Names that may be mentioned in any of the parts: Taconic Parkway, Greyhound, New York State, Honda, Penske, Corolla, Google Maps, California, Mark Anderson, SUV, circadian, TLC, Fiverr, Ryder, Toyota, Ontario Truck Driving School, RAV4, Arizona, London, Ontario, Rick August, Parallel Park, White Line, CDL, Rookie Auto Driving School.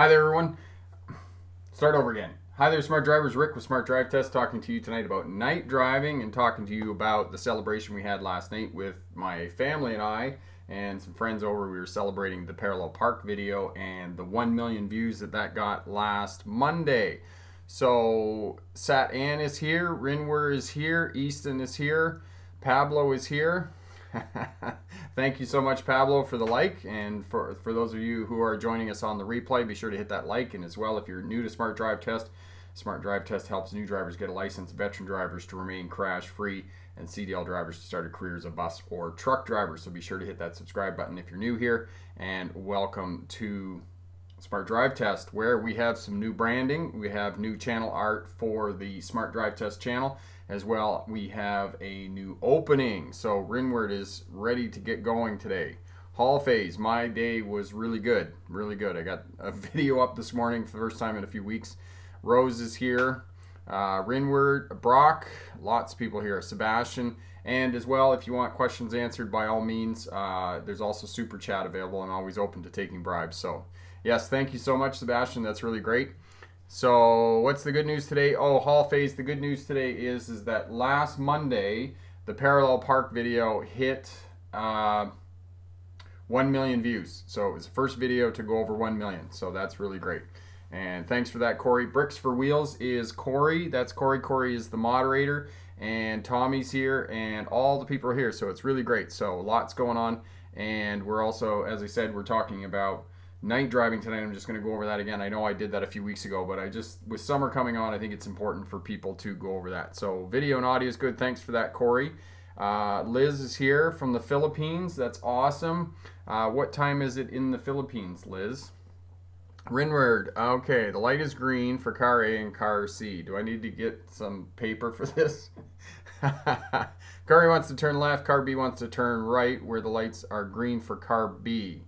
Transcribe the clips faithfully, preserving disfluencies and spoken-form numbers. Hi there, everyone. Start over again. Hi there, Smart Drivers. Rick with Smart Drive Test talking to you tonight about night driving and talking to you about the celebration we had last night with my family and I and some friends over. We were celebrating the Parallel Park video and the one million views that that got last Monday. So Sat Ann is here, Rinwer is here, Easton is here, Pablo is here. Thank you so much, Pablo, for the like, and for for those of you who are joining us on the replay, be sure to hit that like. And as well, if you're new to Smart Drive Test, Smart Drive Test helps new drivers get a license, veteran drivers to remain crash free, and C D L drivers to start a career as a bus or truck driver. So be sure to hit that subscribe button if you're new here, and welcome to Smart Drive Test, where we have some new branding. We have new channel art for the Smart Drive Test channel. As well, we have a new opening, so Rinward is ready to get going today. Haul phase, my day was really good, really good. I got a video up this morning for the first time in a few weeks. Rose is here, uh, Rinward, Brock, lots of people here, Sebastian, and as well, if you want questions answered, by all means, uh, there's also Super Chat available. I'm always open to taking bribes, so yes, thank you so much, Sebastian, that's really great. So what's the good news today? Oh, haul phase. The good news today is is that last Monday the Parallel Park video hit uh, one million views. So it was the first video to go over one million. So that's really great. And thanks for that, Corey. Bricks for Wheels is Corey. That's Corey. Corey is the moderator. And Tommy's here and all the people are here. So it's really great. So lots going on. And we're also, as I said, we're talking about night driving tonight. I'm just going to go over that again. I know I did that a few weeks ago, but I just, with summer coming on, I think it's important for people to go over that. So video and audio is good. Thanks for that, Corey. Uh, Liz is here from the Philippines. That's awesome. Uh, what time is it in the Philippines, Liz? Rinward. Okay, the light is green for car A and car C. Do I need to get some paper for this? Car A wants to turn left. Car B wants to turn right where the lights are green for car B.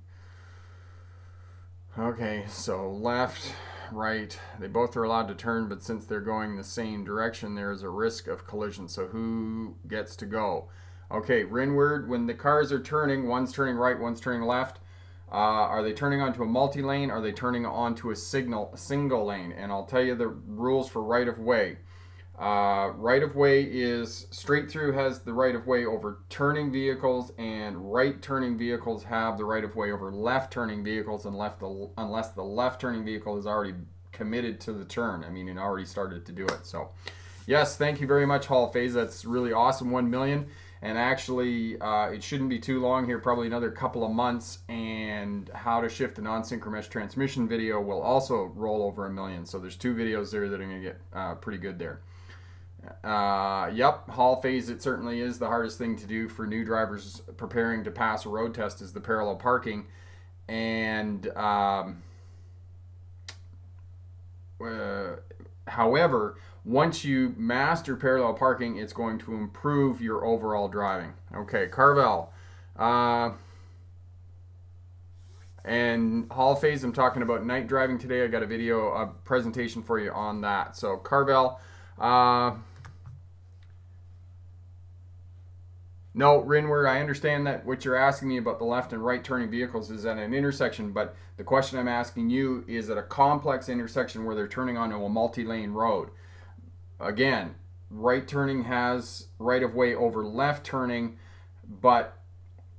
Okay, so left, right, they both are allowed to turn, but since they're going the same direction, there is a risk of collision, so who gets to go? Okay, Rinward, when the cars are turning, one's turning right, one's turning left, uh, are they turning onto a multi-lane, are they turning onto a signal, a single lane? And I'll tell you the rules for right-of-way. Uh, right-of-way is straight-through has the right-of-way over turning vehicles, and right-turning vehicles have the right-of-way over left-turning vehicles unless the, unless the left-turning vehicle is already committed to the turn. I mean, it already started to do it. So, yes, thank you very much, Hall Phase. That's really awesome, one million. And actually, uh, it shouldn't be too long here, probably another couple of months, and how to shift a non-synchro mesh transmission video will also roll over a million. So there's two videos there that are going to get uh, pretty good there. Uh, yep, haul phase, it certainly is the hardest thing to do for new drivers preparing to pass a road test is the parallel parking. And um, uh, however, once you master parallel parking, it's going to improve your overall driving. Okay, Carvel. Uh, and haul phase, I'm talking about night driving today. I got a video, a presentation for you on that. So Carvel, uh, no, Rinward, I understand that what you're asking me about the left and right turning vehicles is at an intersection, but the question I'm asking you is at a complex intersection where they're turning onto a multi-lane road. Again, right turning has right-of-way over left turning, but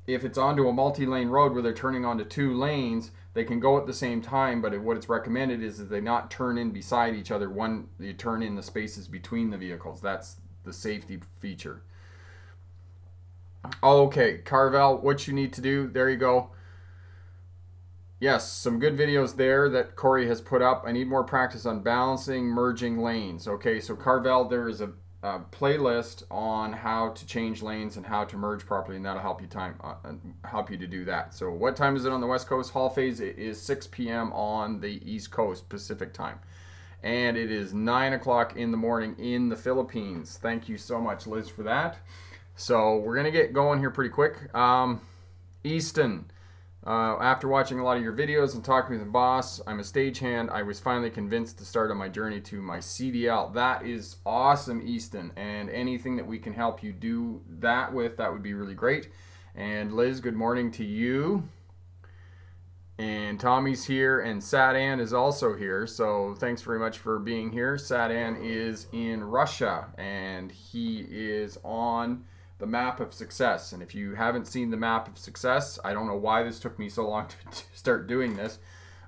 if it's onto a multi-lane road where they're turning onto two lanes, they can go at the same time, but what it's recommended is that they not turn in beside each other. One, you turn in the spaces between the vehicles. That's the safety feature. Okay, Carvel, what you need to do, there you go. Yes, some good videos there that Corey has put up. I need more practice on balancing merging lanes. Okay, so Carvel, there is a, a playlist on how to change lanes and how to merge properly, and that'll help you time uh, help you to do that. So what time is it on the West Coast? Haul phase, it is six p m on the East Coast Pacific time. And it is nine o'clock in the morning in the Philippines. Thank you so much, Liz, for that. So we're going to get going here pretty quick. Um, Easton, uh, after watching a lot of your videos and talking with the boss, I'm a stagehand. I was finally convinced to start on my journey to my C D L. That is awesome, Easton. And anything that we can help you do that with, that would be really great. And Liz, good morning to you. And Tommy's here, and Sadan is also here, so thanks very much for being here. Sadan is in Russia, and he is on the map of success. And if you haven't seen the map of success, I don't know why this took me so long to, to start doing this,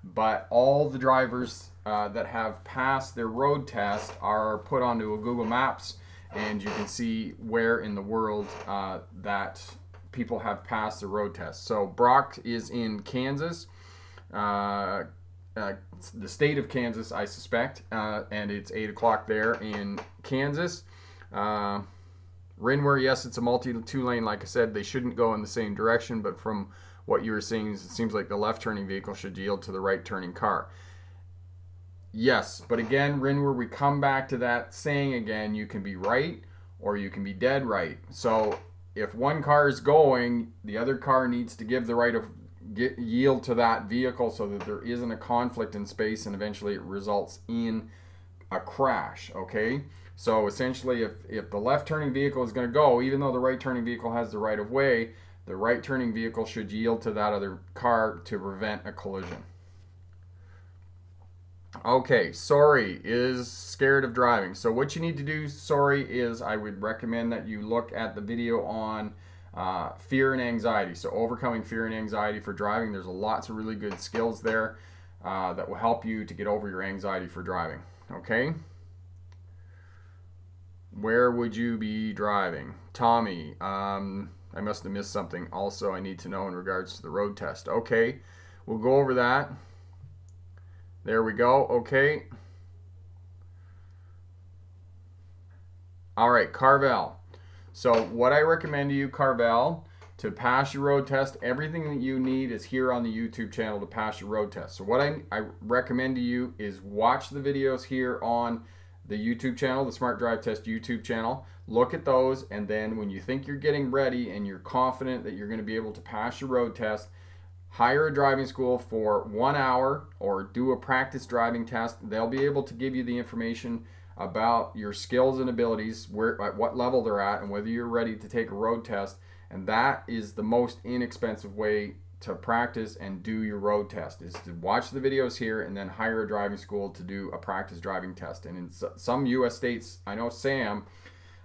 but all the drivers uh, that have passed their road test are put onto a Google Maps, and you can see where in the world uh, that people have passed the road test. So Brock is in Kansas. Uh, uh, the state of Kansas, I suspect, uh, and it's eight o'clock there in Kansas. Uh, Rinware, yes, it's a multi-two lane. Like I said, they shouldn't go in the same direction, but from what you were seeing, it seems like the left-turning vehicle should yield to the right-turning car. Yes, but again, Rinware, we come back to that saying again, you can be right or you can be dead right. So if one car is going, the other car needs to give the right of Get, yield to that vehicle so that there isn't a conflict in space, and eventually it results in a crash. Okay, so essentially if, if the left turning vehicle is going to go, even though the right turning vehicle has the right of way, the right turning vehicle should yield to that other car to prevent a collision. Okay, Sorry is scared of driving. So what you need to do, Sorry, is I would recommend that you look at the video on Uh, fear and anxiety. So overcoming fear and anxiety for driving. There's lots of really good skills there uh, that will help you to get over your anxiety for driving. Okay. Where would you be driving? Tommy, um, I must have missed something. Also, I need to know in regards to the road test. Okay. We'll go over that. There we go. Okay. All right. Carvel. So what I recommend to you, Carvel, to pass your road test, everything that you need is here on the YouTube channel to pass your road test. So what I, I recommend to you is watch the videos here on the YouTube channel, the Smart Drive Test YouTube channel. Look at those, and then when you think you're getting ready and you're confident that you're going to be able to pass your road test, hire a driving school for one hour or do a practice driving test. They'll be able to give you the information about your skills and abilities, where, at what level they're at, and whether you're ready to take a road test. And that is the most inexpensive way to practice and do your road test, is to watch the videos here and then hire a driving school to do a practice driving test. And in some U S states, I know Sam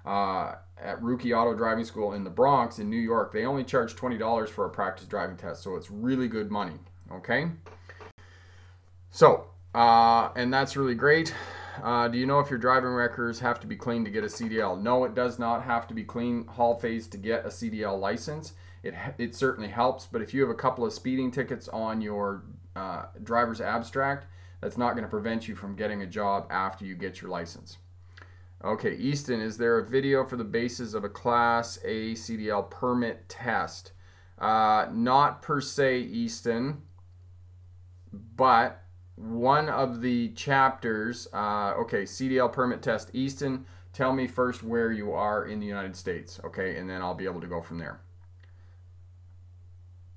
uh, at Rookie Auto Driving School in the Bronx in New York, they only charge twenty dollars for a practice driving test. So it's really good money. Okay. So, uh, and that's really great. Uh, do you know if your driving records have to be clean to get a C D L? No, it does not have to be clean haul phase to get a C D L license. It, it certainly helps, but if you have a couple of speeding tickets on your uh, driver's abstract, that's not going to prevent you from getting a job after you get your license. Okay, Easton, is there a video for the basis of a Class A C D L permit test? Uh, not per se, Easton, but one of the chapters, uh, okay, C D L permit test. Easton, tell me first where you are in the United States, okay, and then I'll be able to go from there.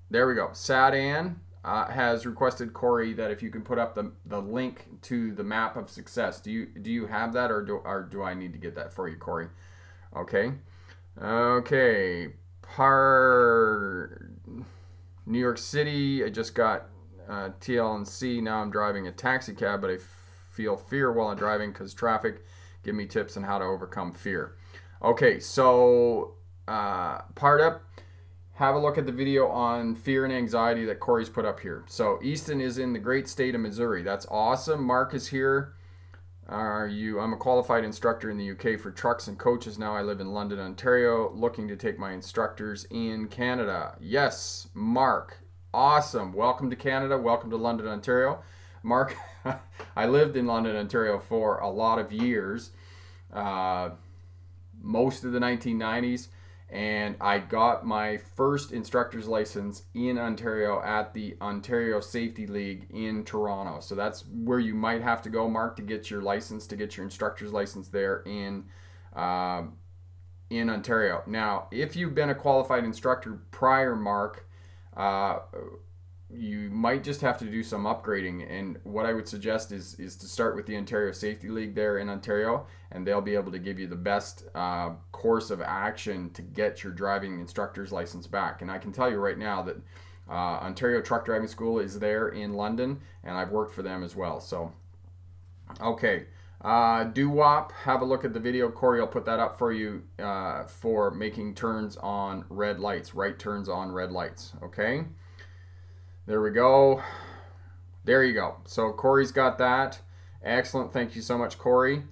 There we go. Sadan uh, has requested, Corey, that if you can put up the, the link to the map of success. Do you do you have that, or do, or do I need to get that for you, Corey? Okay. Okay. Par... New York City, I just got... Uh, T L N C, now I'm driving a taxi cab, but I feel fear while I'm driving because traffic. Give me tips on how to overcome fear. Okay, so uh, part up, have a look at the video on fear and anxiety that Corey's put up here. So Easton is in the great state of Missouri. That's awesome. Mark is here. Are you? I'm a qualified instructor in the U K for trucks and coaches. Now I live in London, Ontario, looking to take my instructors in Canada. Yes, Mark. Awesome. Welcome to Canada. Welcome to London, Ontario. Mark, I lived in London, Ontario for a lot of years, uh, most of the nineteen nineties, and I got my first instructor's license in Ontario at the Ontario Safety League in Toronto. So that's where you might have to go, Mark, to get your license, to get your instructor's license there in uh, in Ontario. Now, if you've been a qualified instructor prior, Mark, Uh, you might just have to do some upgrading, and what I would suggest is is to start with the Ontario Safety League there in Ontario, and they'll be able to give you the best uh, course of action to get your driving instructor's license back. And I can tell you right now that Uh, Ontario Truck Driving School is there in London, and I've worked for them as well. So, okay, uh, doo-wop, have a look at the video. Corey will put that up for you uh, for making turns on red lights, right turns on red lights, okay? There we go. There you go. So Corey's got that. Excellent. Thank you so much, Corey.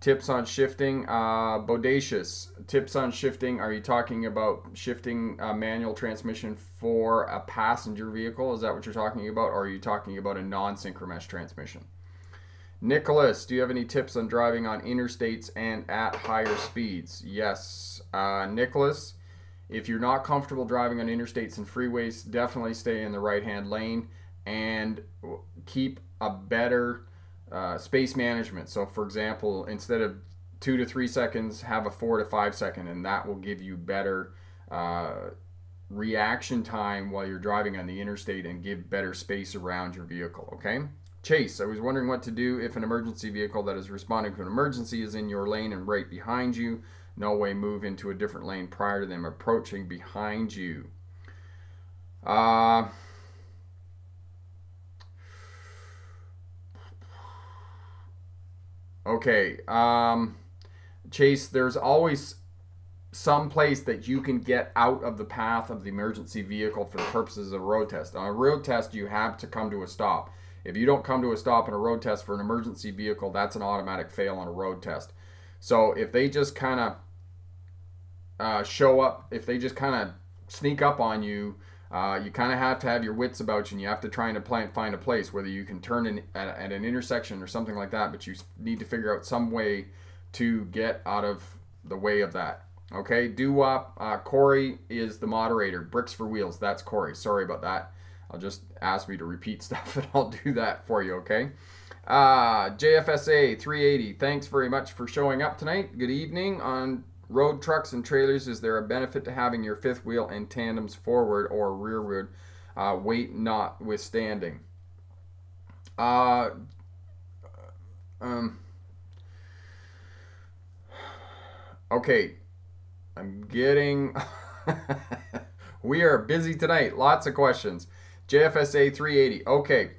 Tips on shifting. Uh, bodacious. Tips on shifting. Are you talking about shifting uh, manual transmission for a passenger vehicle? Is that what you're talking about? Or are you talking about a non-synchromesh transmission? Nicholas, do you have any tips on driving on interstates and at higher speeds? Yes. Uh, Nicholas, if you're not comfortable driving on interstates and freeways, definitely stay in the right-hand lane and keep a better uh, space management. So for example, instead of two to three seconds, have a four to five second, and that will give you better uh, reaction time while you're driving on the interstate and give better space around your vehicle, okay? Chase, I was wondering what to do if an emergency vehicle that is responding to an emergency is in your lane and right behind you. No way, move into a different lane prior to them approaching behind you. Uh, Okay, um, Chase, there's always some place that you can get out of the path of the emergency vehicle for the purposes of a road test. On a road test, you have to come to a stop. If you don't come to a stop in a road test for an emergency vehicle, that's an automatic fail on a road test. So if they just kind of uh, show up, if they just kind of sneak up on you, Uh, you kind of have to have your wits about you, and you have to try and plan, find a place, whether you can turn in at, at an intersection or something like that, but you need to figure out some way to get out of the way of that. Okay, doo-wop, uh, Corey is the moderator. Bricks for Wheels, that's Corey. Sorry about that. I'll just ask me to repeat stuff, and I'll do that for you, okay? Uh, J F S A three eighty, thanks very much for showing up tonight. Good evening. On road trucks and trailers, is there a benefit to having your fifth wheel and tandems forward or rearward, uh, weight notwithstanding? Uh, um, okay, I'm getting... We are busy tonight. Lots of questions. J F S A three eighty. Okay,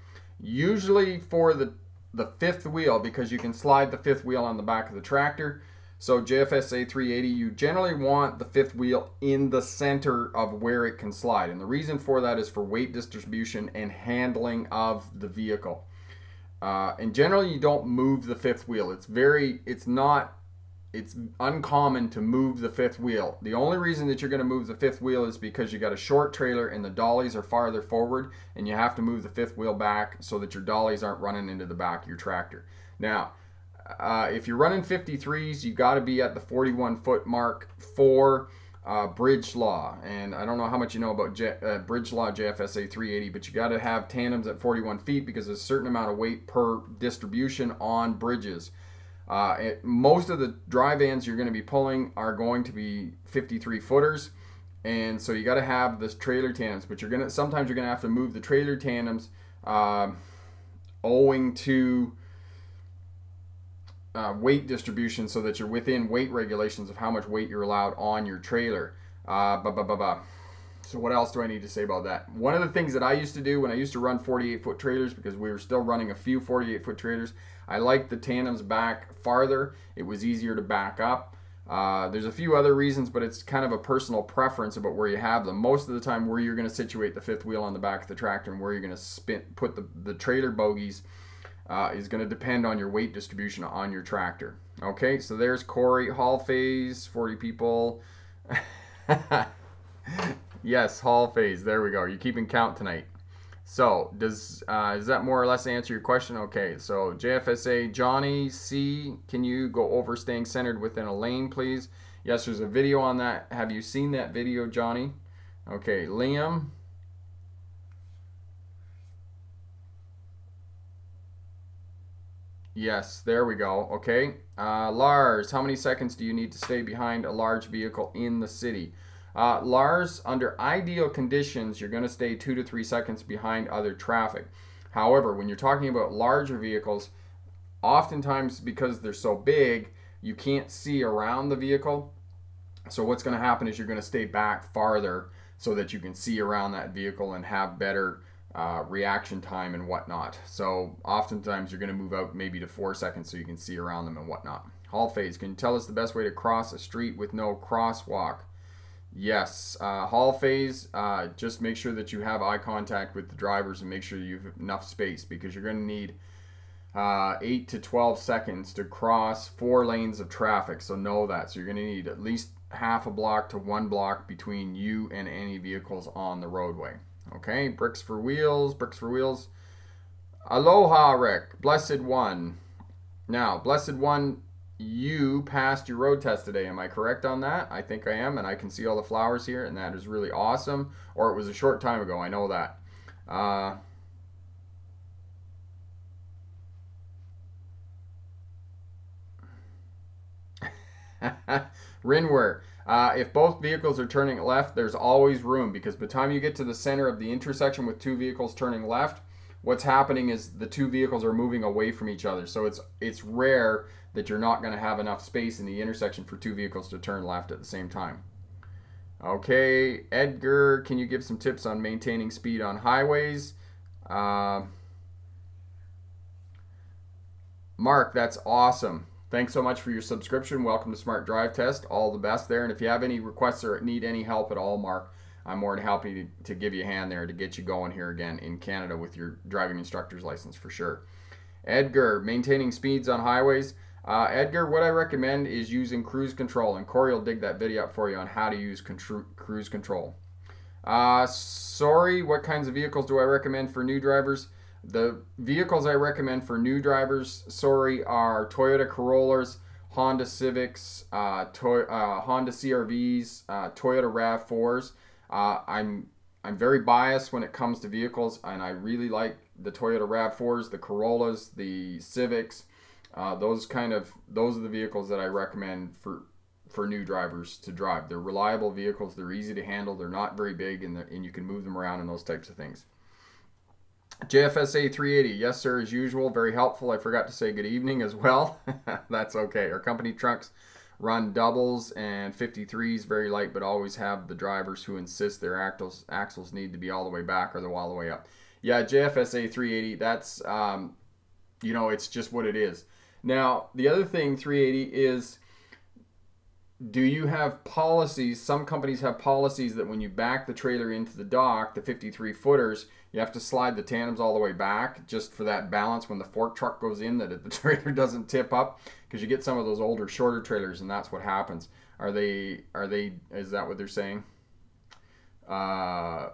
usually for the, the fifth wheel, because you can slide the fifth wheel on the back of the tractor. So J F S A three eighty, you generally want the fifth wheel in the center of where it can slide. And the reason for that is for weight distribution and handling of the vehicle. Uh, in general, you don't move the fifth wheel. It's very, it's not, it's uncommon to move the fifth wheel. The only reason that you're going to move the fifth wheel is because you got a short trailer and the dollies are farther forward, and you have to move the fifth wheel back so that your dollies aren't running into the back of your tractor. Now, Uh, if you're running fifty-threes, you got to be at the forty-one foot mark for uh, bridge law. And I don't know how much you know about J uh, bridge law J F S A three eighty, but you got to have tandems at forty-one feet because there's a certain amount of weight per distribution on bridges. Uh, it, most of the dry vans you're going to be pulling are going to be fifty-three footers, and so you got to have this trailer tandems. But you're gonna sometimes you're going to have to move the trailer tandems uh, owing to Uh, weight distribution so that you're within weight regulations of how much weight you're allowed on your trailer. Uh, bah, bah, bah, bah. So what else do I need to say about that? One of the things that I used to do when I used to run forty-eight foot trailers, because we were still running a few forty-eight foot trailers, I liked the tandems back farther. It was easier to back up. Uh, there's a few other reasons, but it's kind of a personal preference about where you have them. Most of the time, where you're going to situate the fifth wheel on the back of the tractor and where you're going to spin, put the, the trailer bogies Uh, is going to depend on your weight distribution on your tractor. Okay, so there's Corey. Haul phase, forty people. Yes, haul phase. There we go. You're keeping count tonight. So does uh, does that more or less answer your question? Okay, so J F S A, Johnny C, can you go over staying centered within a lane, please? Yes, there's a video on that. Have you seen that video, Johnny? Okay, Liam. Yes, there we go. Okay, uh, Lars, how many seconds do you need to stay behind a large vehicle in the city? Uh, Lars, under ideal conditions, you're going to stay two to three seconds behind other traffic. However, when you're talking about larger vehicles, oftentimes because they're so big, you can't see around the vehicle. So what's going to happen is you're going to stay back farther so that you can see around that vehicle and have better uh, reaction time and whatnot. So oftentimes you're going to move out maybe to four seconds so you can see around them and whatnot. Haul phase. Can you tell us the best way to cross a street with no crosswalk? Yes. Uh, haul phase, uh, just make sure that you have eye contact with the drivers and make sure you have enough space, because you're going to need uh, eight to twelve seconds to cross four lanes of traffic. So know that. So you're going to need at least half a block to one block between you and any vehicles on the roadway. Okay, bricks for wheels, bricks for wheels. Aloha, Rick. Blessed One. Now, Blessed One, you passed your road test today. Am I correct on that? I think I am, and I can see all the flowers here, and that is really awesome. Or it was a short time ago, I know that. Uh, Rinwer, uh, if both vehicles are turning left, there's always room, because by the time you get to the center of the intersection with two vehicles turning left, what's happening is the two vehicles are moving away from each other. So it's it's rare that you're not going to have enough space in the intersection for two vehicles to turn left at the same time. Okay, Edgar, can you give some tips on maintaining speed on highways? Uh, Mark, that's awesome. Thanks so much for your subscription. Welcome to Smart Drive Test. All the best there. And if you have any requests or need any help at all, Mark, I'm more than happy to, to give you a hand there to get you going here again in Canada with your driving instructor's license for sure. Edgar, maintaining speeds on highways. Uh, Edgar, what I recommend is using cruise control, and Corey will dig that video up for you on how to use contru cruise control. Uh, sorry, what kinds of vehicles do I recommend for new drivers? The vehicles I recommend for new drivers, sorry, are Toyota Corollas, Honda Civics, uh, to uh, Honda C R Vs, uh, Toyota RAV fours. Uh, I'm I'm very biased when it comes to vehicles, and I really like the Toyota RAV fours, the Corollas, the Civics. Uh, those kind of those are the vehicles that I recommend for for new drivers to drive. They're reliable vehicles. They're easy to handle. They're not very big, and and you can move them around and those types of things. J F S A three eighty, yes sir, as usual, very helpful. I forgot to say good evening as well. That's okay. Our company trucks run doubles and fifty-threes, very light, but always have the drivers who insist their axles axles need to be all the way back or they're all the way up. Yeah, J F S A three eighty, that's, um, you know, it's just what it is. Now, the other thing, three eighty, is do you have policies? Some companies have policies that when you back the trailer into the dock, the fifty-three footers, you have to slide the tandems all the way back just for that balance when the fork truck goes in, that the trailer doesn't tip up, because you get some of those older, shorter trailers and that's what happens. Are they, are they, is that what they're saying? Uh,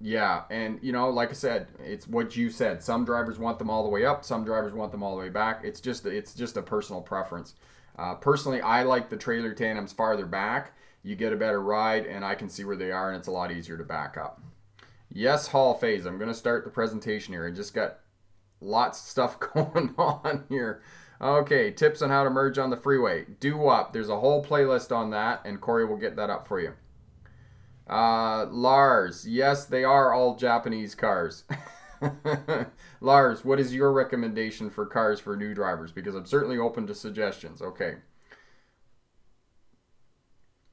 yeah. And you know, like I said, it's what you said. Some drivers want them all the way up. Some drivers want them all the way back. It's just, it's just a personal preference. Uh, personally, I like the trailer tandems farther back. You get a better ride and I can see where they are and it's a lot easier to back up. Yes, haul phase. I'm going to start the presentation here. I just got lots of stuff going on here. Okay, tips on how to merge on the freeway. Do up. There's a whole playlist on that and Corey will get that up for you. Uh, Lars, yes, they are all Japanese cars. Lars, what is your recommendation for cars for new drivers? Because I'm certainly open to suggestions. Okay.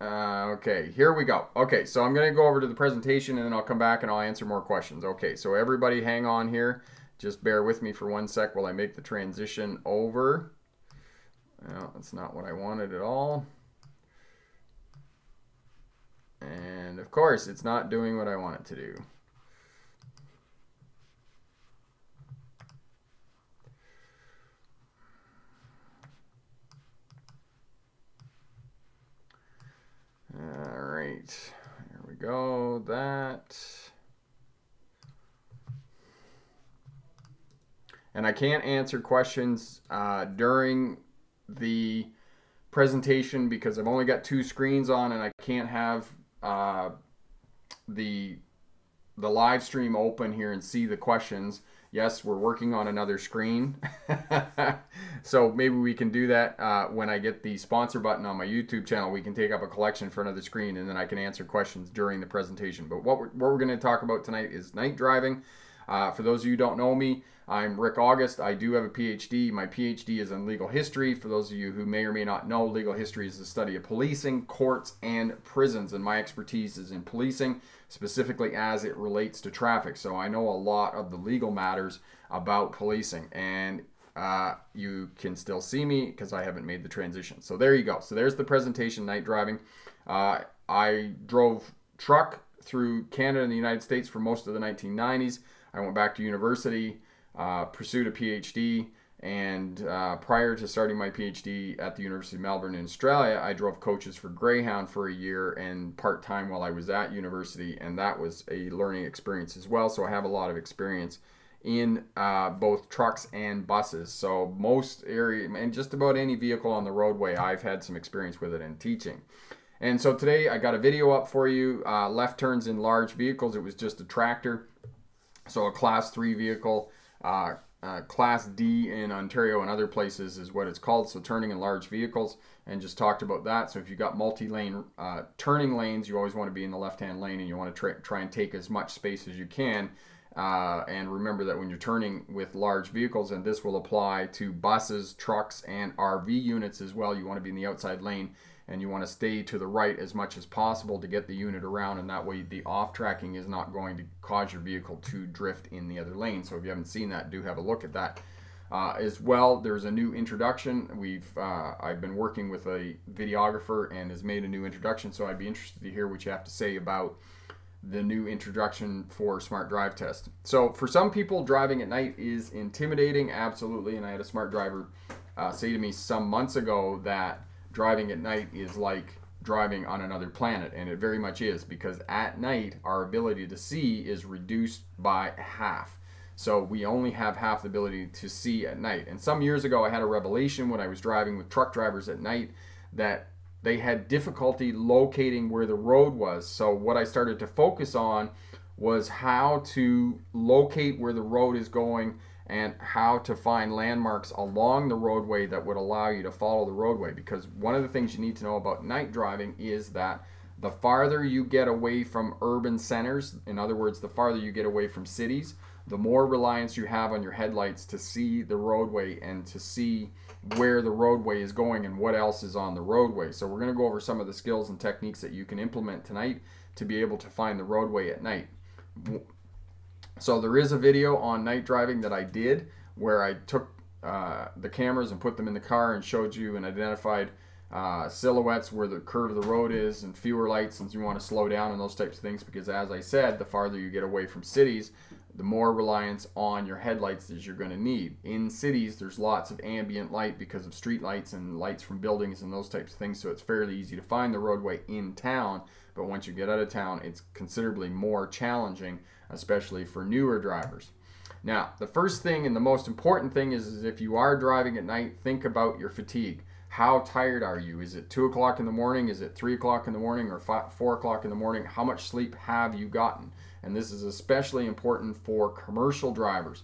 Uh, okay, here we go. Okay, so I'm going to go over to the presentation and then I'll come back and I'll answer more questions. Okay, so everybody hang on here. Just bear with me for one sec while I make the transition over. Well, that's not what I wanted at all. And of course, it's not doing what I want it to do. All right, here we go. That. And I can't answer questions uh, during the presentation because I've only got two screens on and I can't have uh, the, the live stream open here and see the questions. Yes, we're working on another screen. So maybe we can do that uh, when I get the sponsor button on my YouTube channel. We can take up a collection for another screen and then I can answer questions during the presentation. But what we're, what we're going to talk about tonight is night driving. Uh, for those of you who don't know me, I'm Rick August. I do have a P H D. My P H D is in legal history. For those of you who may or may not know, legal history is the study of policing, courts, and prisons. And my expertise is in policing, specifically as it relates to traffic. So I know a lot of the legal matters about policing, and uh, you can still see me because I haven't made the transition. So there you go. So there's the presentation, night driving. Uh, I drove truck through Canada and the United States for most of the nineteen nineties. I went back to university, uh, pursued a PhD, and uh, prior to starting my PhD at the University of Melbourne in Australia, I drove coaches for Greyhound for a year and part-time while I was at university, and that was a learning experience as well. So I have a lot of experience in uh, both trucks and buses. So most area, and just about any vehicle on the roadway, I've had some experience with it in teaching. And so today I got a video up for you, uh, left turns in large vehicles. It was just a tractor, so a class three vehicle, uh, Uh, class D in Ontario and other places is what it's called, so turning in large vehicles, and just talked about that. So if you've got multi-lane uh, turning lanes, you always want to be in the left-hand lane, and you want to try and take as much space as you can. Uh, and remember that when you're turning with large vehicles, and this will apply to buses, trucks, and R V units as well, you want to be in the outside lane, and you want to stay to the right as much as possible to get the unit around, and that way the off-tracking is not going to cause your vehicle to drift in the other lane. So if you haven't seen that, do have a look at that. Uh, as well, there's a new introduction. We've uh, I've been working with a videographer and has made a new introduction, so I'd be interested to hear what you have to say about the new introduction for Smart Drive Test. So for some people, driving at night is intimidating, absolutely, and I had a smart driver uh, say to me some months ago that driving at night is like driving on another planet, and it very much is, because at night our ability to see is reduced by half. So we only have half the ability to see at night. And some years ago I had a revelation when I was driving with truck drivers at night that they had difficulty locating where the road was. So what I started to focus on was how to locate where the road is going and how to find landmarks along the roadway that would allow you to follow the roadway. Because one of the things you need to know about night driving is that the farther you get away from urban centers, in other words, the farther you get away from cities, the more reliance you have on your headlights to see the roadway and to see where the roadway is going and what else is on the roadway. So we're going to go over some of the skills and techniques that you can implement tonight to be able to find the roadway at night. So there is a video on night driving that I did where I took uh, the cameras and put them in the car and showed you and identified uh, silhouettes where the curve of the road is and fewer lights, and you want to slow down and those types of things, because as I said, the farther you get away from cities, the more reliance on your headlights is you're going to need. In cities, there's lots of ambient light because of street lights and lights from buildings and those types of things, so it's fairly easy to find the roadway in town. But once you get out of town, it's considerably more challenging, especially for newer drivers. Now, the first thing and the most important thing is, is if you are driving at night, think about your fatigue. How tired are you? Is it two o'clock in the morning? Is it three o'clock in the morning or five, four o'clock in the morning? How much sleep have you gotten? And this is especially important for commercial drivers.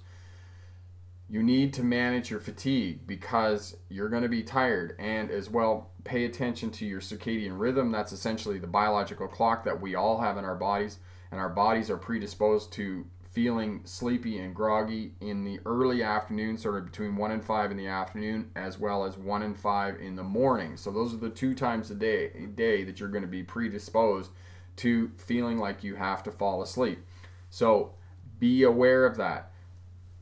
You need to manage your fatigue because you're going to be tired, and as well pay attention to your circadian rhythm. That's essentially the biological clock that we all have in our bodies, and our bodies are predisposed to feeling sleepy and groggy in the early afternoon, sort of between one and five in the afternoon, as well as one and five in the morning. So those are the two times a day, a day that you're going to be predisposed to feeling like you have to fall asleep. So be aware of that.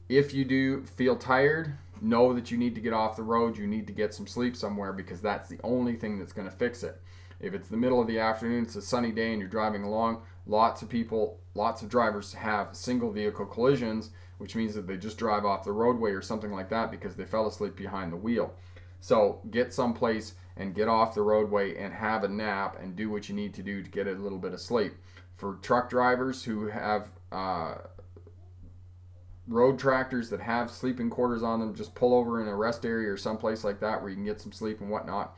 If you do feel tired, know that you need to get off the road, you need to get some sleep somewhere, because that's the only thing that's going to fix it. If it's the middle of the afternoon, it's a sunny day and you're driving along, lots of people, lots of drivers have single vehicle collisions, which means that they just drive off the roadway or something like that because they fell asleep behind the wheel. So get someplace and get off the roadway and have a nap and do what you need to do to get a little bit of sleep. For truck drivers who have uh, road tractors that have sleeping quarters on them, just pull over in a rest area or someplace like that where you can get some sleep and whatnot.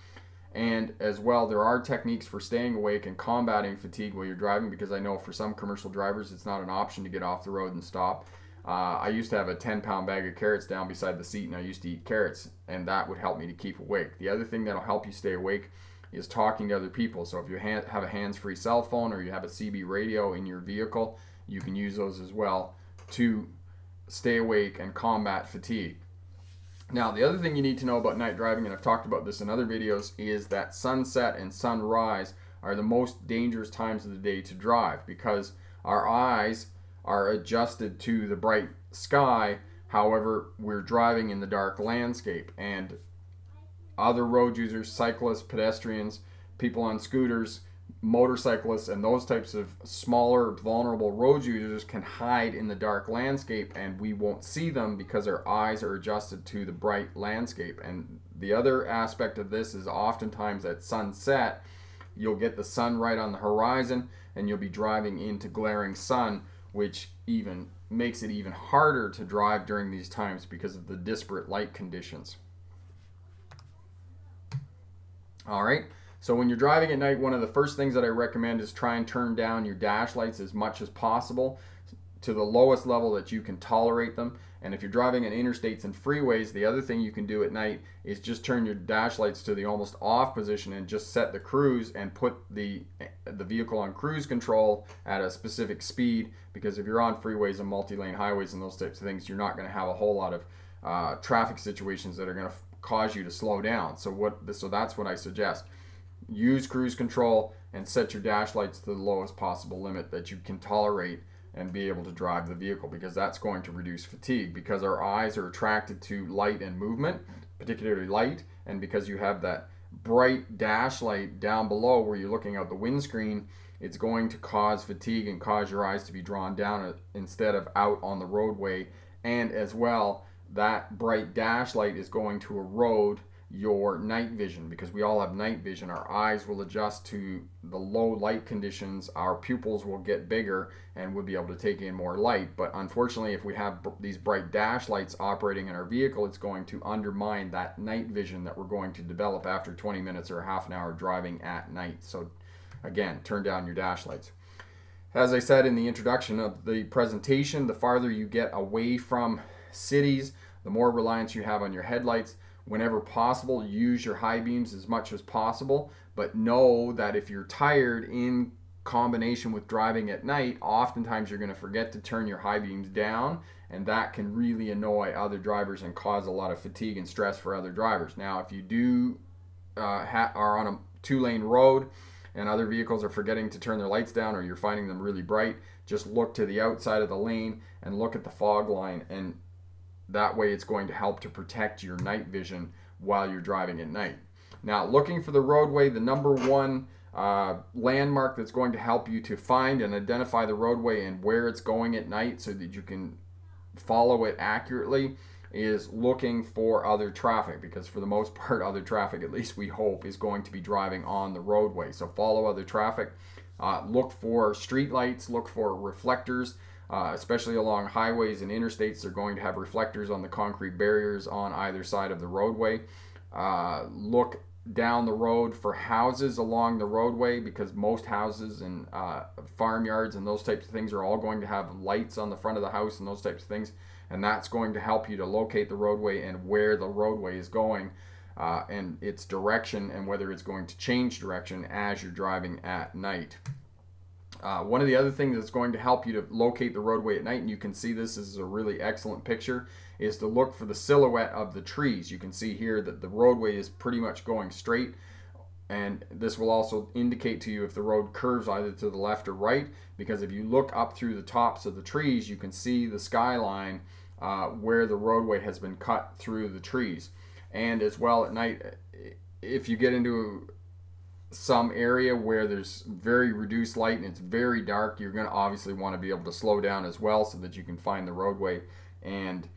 And as well, there are techniques for staying awake and combating fatigue while you're driving, because I know for some commercial drivers it's not an option to get off the road and stop. Uh, I used to have a ten pound bag of carrots down beside the seat, and I used to eat carrots, and that would help me to keep awake. The other thing that'll help you stay awake is talking to other people. So if you ha have a hands-free cell phone or you have a C B radio in your vehicle, you can use those as well to stay awake and combat fatigue. Now, the other thing you need to know about night driving, and I've talked about this in other videos, is that sunset and sunrise are the most dangerous times of the day to drive, because Our eyes are adjusted to the bright sky, however, we're driving in the dark landscape, and other road users, cyclists, pedestrians, people on scooters, motorcyclists, and those types of smaller, vulnerable road users can hide in the dark landscape, and we won't see them because our eyes are adjusted to the bright landscape. And the other aspect of this is oftentimes at sunset, you'll get the sun right on the horizon, and you'll be driving into glaring sun, which even makes it even harder to drive during these times because of the disparate light conditions. All right. So when you're driving at night, one of the first things that I recommend is try and turn down your dash lights as much as possible to the lowest level that you can tolerate them. And if you're driving on interstates and freeways, the other thing you can do at night is just turn your dash lights to the almost off position and just set the cruise and put the the vehicle on cruise control at a specific speed, because if you're on freeways and multi-lane highways and those types of things, you're not going to have a whole lot of uh, traffic situations that are going to cause you to slow down. So what? So that's what I suggest. Use cruise control and set your dash lights to the lowest possible limit that you can tolerate and be able to drive the vehicle, because that's going to reduce fatigue, because our eyes are attracted to light and movement, particularly light, and because you have that bright dash light down below where you're looking out the windscreen, it's going to cause fatigue and cause your eyes to be drawn down instead of out on the roadway. And as well, that bright dash light is going to erode your night vision, because we all have night vision. Our eyes will adjust to the low light conditions, our pupils will get bigger, and we'll be able to take in more light. But unfortunately, if we have these bright dash lights operating in our vehicle, it's going to undermine that night vision that we're going to develop after twenty minutes or half an hour driving at night. So again, turn down your dash lights. As I said in the introduction of the presentation, the farther you get away from cities, the more reliance you have on your headlights. Whenever possible, use your high beams as much as possible, but know that if you're tired in combination with driving at night, oftentimes you're going to forget to turn your high beams down, and that can really annoy other drivers and cause a lot of fatigue and stress for other drivers. Now, if you do uh, ha are on a two-lane road and other vehicles are forgetting to turn their lights down, or you're finding them really bright, just look to the outside of the lane and look at the fog line, and that way it's going to help to protect your night vision while you're driving at night. Now, looking for the roadway, the number one uh, landmark that's going to help you to find and identify the roadway and where it's going at night so that you can follow it accurately is looking for other traffic, because for the most part, other traffic, at least we hope, is going to be driving on the roadway. So follow other traffic. Uh, look for street lights, look for reflectors. Uh, especially along highways and interstates, they're going to have reflectors on the concrete barriers on either side of the roadway. Uh, look down the road for houses along the roadway, because most houses and uh, farmyards and those types of things are all going to have lights on the front of the house and those types of things, and that's going to help you to locate the roadway and where the roadway is going uh, and its direction, and whether it's going to change direction as you're driving at night. Uh, one of the other things that's going to help you to locate the roadway at night, and you can see this, this is a really excellent picture, is to look for the silhouette of the trees. You can see here that the roadway is pretty much going straight, and this will also indicate to you if the road curves either to the left or right, because if you look up through the tops of the trees, you can see the skyline uh, where the roadway has been cut through the trees. And as well at night, if you get into a some area where there's very reduced light and it's very dark, you're going to obviously want to be able to slow down as well so that you can find the roadway and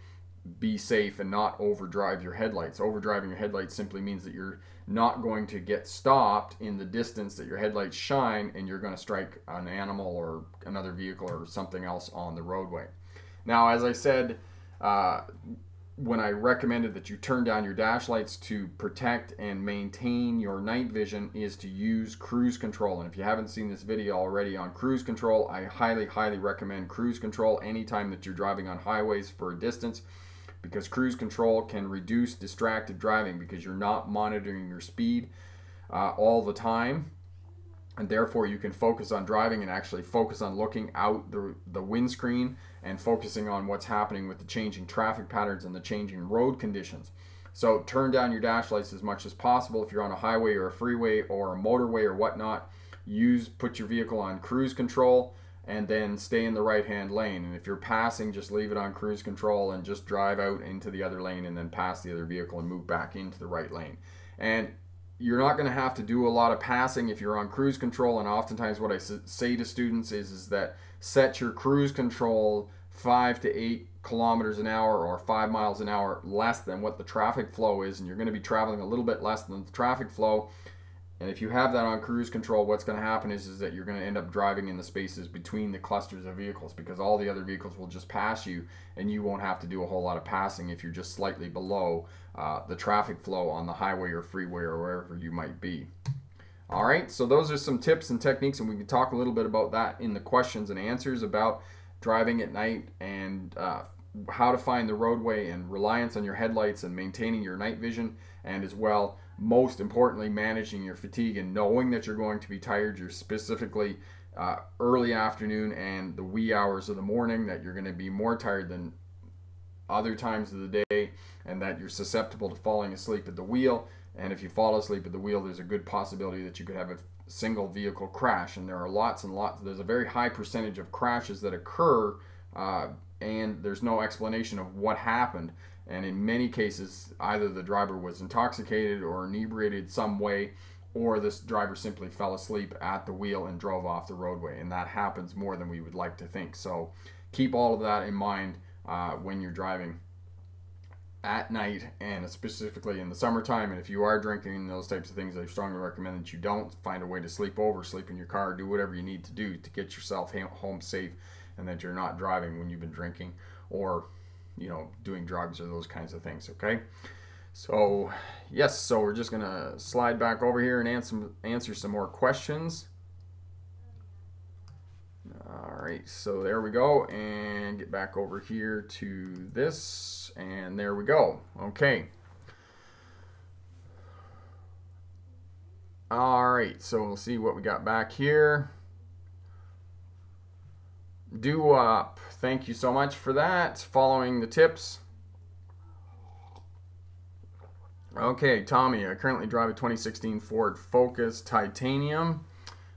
be safe and not overdrive your headlights. Overdriving your headlights simply means that you're not going to get stopped in the distance that your headlights shine, and you're going to strike an animal or another vehicle or something else on the roadway. Now, as I said, uh, when I recommended that you turn down your dash lights to protect and maintain your night vision is to use cruise control. And if you haven't seen this video already on cruise control, I highly, highly recommend cruise control anytime that you're driving on highways for a distance, because cruise control can reduce distracted driving, because you're not monitoring your speed uh, all the time. And therefore you can focus on driving and actually focus on looking out the, the windscreen and focusing on what's happening with the changing traffic patterns and the changing road conditions. So turn down your dash lights as much as possible. If you're on a highway or a freeway or a motorway or whatnot, use put your vehicle on cruise control and then stay in the right-hand lane. And if you're passing, just leave it on cruise control and just drive out into the other lane and then pass the other vehicle and move back into the right lane. And you're not going to have to do a lot of passing if you're on cruise control. And oftentimes what I say to students is, is that set your cruise control five to eight kilometers an hour or five miles an hour less than what the traffic flow is, and you're going to be traveling a little bit less than the traffic flow. And if you have that on cruise control, what's going to happen is, is that you're going to end up driving in the spaces between the clusters of vehicles, because all the other vehicles will just pass you and you won't have to do a whole lot of passing if you're just slightly below uh, the traffic flow on the highway or freeway or wherever you might be. All right, so those are some tips and techniques, and we can talk a little bit about that in the questions and answers about driving at night and uh, how to find the roadway and reliance on your headlights and maintaining your night vision, and as well, most importantly, managing your fatigue and knowing that you're going to be tired, you're specifically uh, early afternoon and the wee hours of the morning, that you're going to be more tired than other times of the day, and that you're susceptible to falling asleep at the wheel. And if you fall asleep at the wheel, there's a good possibility that you could have a single vehicle crash, and there are lots and lots, there's a very high percentage of crashes that occur uh, and there's no explanation of what happened. And in many cases, either the driver was intoxicated or inebriated some way, or this driver simply fell asleep at the wheel and drove off the roadway. And that happens more than we would like to think. So keep all of that in mind uh, when you're driving at night, and specifically in the summertime. And if you are drinking and those types of things, I strongly recommend that you don't. Find a way to sleep over, sleep in your car, do whatever you need to do to get yourself home safe, and that you're not driving when you've been drinking or, you know, doing drugs or those kinds of things. Okay, so yes, so we're just gonna slide back over here and answer answer some more questions. All right, so there we go, and get back over here to this, and there we go. Okay, all right, so we'll see what we got back here. Do up, thank you so much for that, following the tips. Okay, Tommy, I currently drive a twenty sixteen Ford Focus Titanium.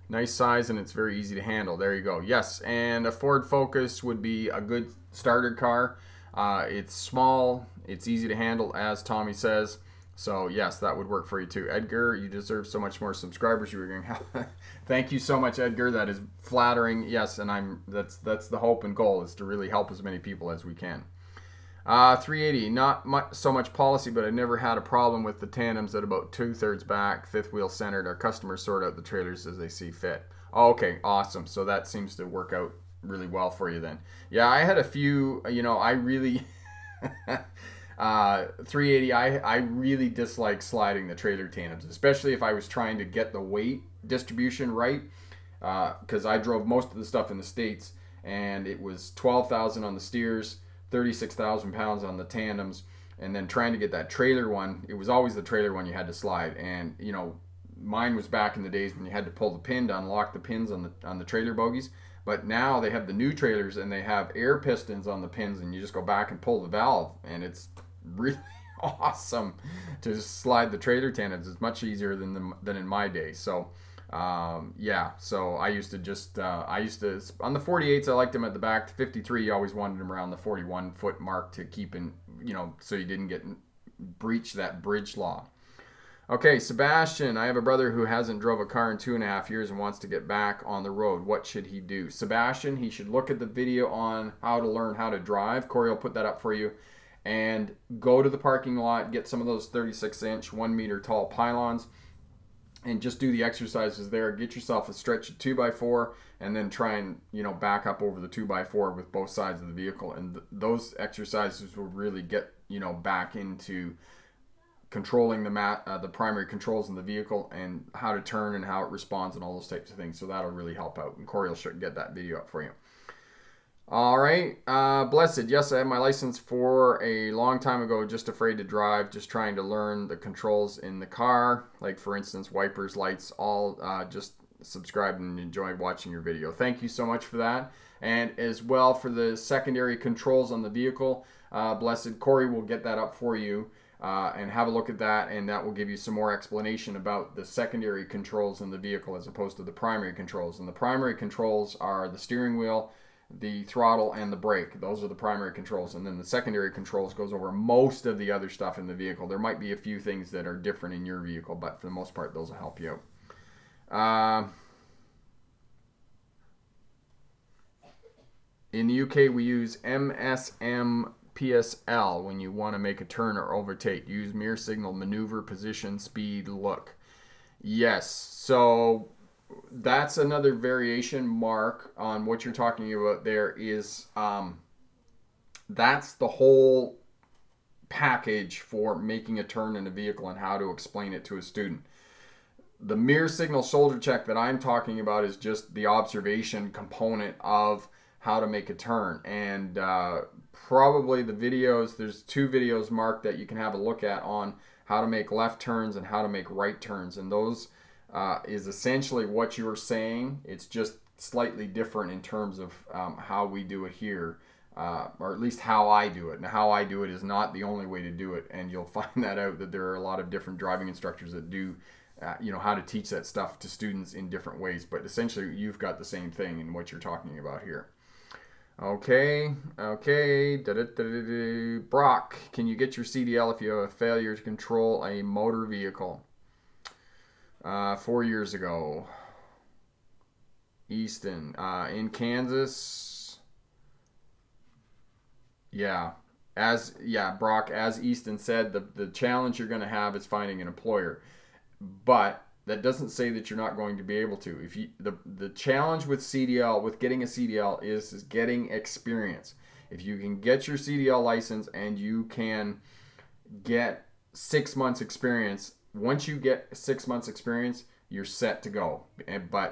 Nice size, and it's very easy to handle. There you go. Yes, and a Ford Focus would be a good starter car. Uh, it's small, it's easy to handle, as Tommy says. So yes, that would work for you too. Edgar, you deserve so much more subscribers. You were going to have. Thank you so much, Edgar. That is flattering. Yes, and I'm. That's that's the hope and goal, is to really help as many people as we can. Uh, three eighty. Not much, so much policy, but I've never had a problem with the tandems at about two thirds back, fifth wheel centered. Our customers sort out the trailers as they see fit. Oh, okay, awesome. So that seems to work out really well for you then. Yeah, I had a few. You know, I really. Uh, three eighty, I, I really dislike sliding the trailer tandems, especially if I was trying to get the weight distribution right, because uh, I drove most of the stuff in the States, and it was twelve thousand on the steers, thirty-six thousand pounds on the tandems, and then trying to get that trailer one, it was always the trailer one you had to slide. And you know, mine was back in the days when you had to pull the pin to unlock the pins on the, on the trailer bogies, but now they have the new trailers and they have air pistons on the pins, and you just go back and pull the valve, and it's really awesome to slide the trailer tandems. It's much easier than the, than in my day. So um, yeah, so I used to just uh, I used to on the forty-eights I liked them at the back. The fifty-three you always wanted them around the forty-one foot mark to keep in, you know, so you didn't get breach that bridge law. Okay, Sebastian, I have a brother who hasn't drove a car in two and a half years and wants to get back on the road. What should he do? Sebastian, he should look at the video on how to learn how to drive. Corey will put that up for you. And go to the parking lot, get some of those thirty-six inch, one meter tall pylons, and just do the exercises there. Get yourself a stretch of two by four, and then try and, you know, back up over the two by four with both sides of the vehicle. And th those exercises will really get, you know, back into controlling the mat, uh, the primary controls in the vehicle, and how to turn and how it responds and all those types of things. So that'll really help out, and Corey will sure get that video up for you. All right, uh, Blessed. Yes, I had my license for a long time ago, just afraid to drive, just trying to learn the controls in the car, like for instance, wipers, lights, all. Uh, just subscribe and enjoy watching your video. Thank you so much for that. And as well for the secondary controls on the vehicle, uh, Blessed, Corey will get that up for you. uh, and have a look at that, and that will give you some more explanation about the secondary controls in the vehicle as opposed to the primary controls. And the primary controls are the steering wheel, the throttle, and the brake. Those are the primary controls, and then the secondary controls goes over most of the other stuff in the vehicle. There might be a few things that are different in your vehicle, but for the most part those will help you out. Uh, in the U K we use M S M P S L when you want to make a turn or overtake. Use mirror signal, maneuver, position, speed, look. Yes, so that's another variation, Mark, on what you're talking about. There is um, that's the whole package for making a turn in a vehicle and how to explain it to a student. The mirror signal shoulder check that I'm talking about is just the observation component of how to make a turn. And uh, probably the videos, there's two videos, Mark, that you can have a look at on how to make left turns and how to make right turns, and those Uh, is essentially what you were saying. It's just slightly different in terms of um, how we do it here, uh, or at least how I do it. And how I do it is not the only way to do it, and you'll find that out, that there are a lot of different driving instructors that do, uh, you know, how to teach that stuff to students in different ways. But essentially, you've got the same thing in what you're talking about here. Okay, okay, da -da -da -da -da. Brock, can you get your C D L if you have a failure to control a motor vehicle? Uh, four years ago, Easton, uh, in Kansas. Yeah, as yeah, Brock, as Easton said, the, the challenge you're going to have is finding an employer, but that doesn't say that you're not going to be able to. If you, the, the challenge with C D L, with getting a C D L, is, is getting experience. If you can get your C D L license and you can get six months experience, once you get six months experience, you're set to go. But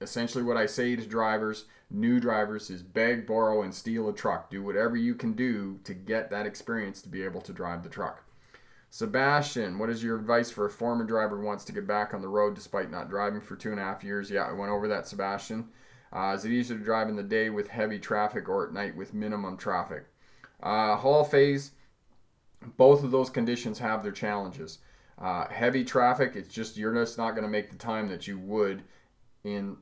essentially what I say to drivers, new drivers, is beg, borrow, and steal a truck. Do whatever you can do to get that experience to be able to drive the truck. Sebastian, what is your advice for a former driver who wants to get back on the road despite not driving for two and a half years? Yeah, I went over that, Sebastian. Uh, is it easier to drive in the day with heavy traffic or at night with minimum traffic? Uh, haul phase, both of those conditions have their challenges. Uh, heavy traffic, it's just you're just not going to make the time that you would in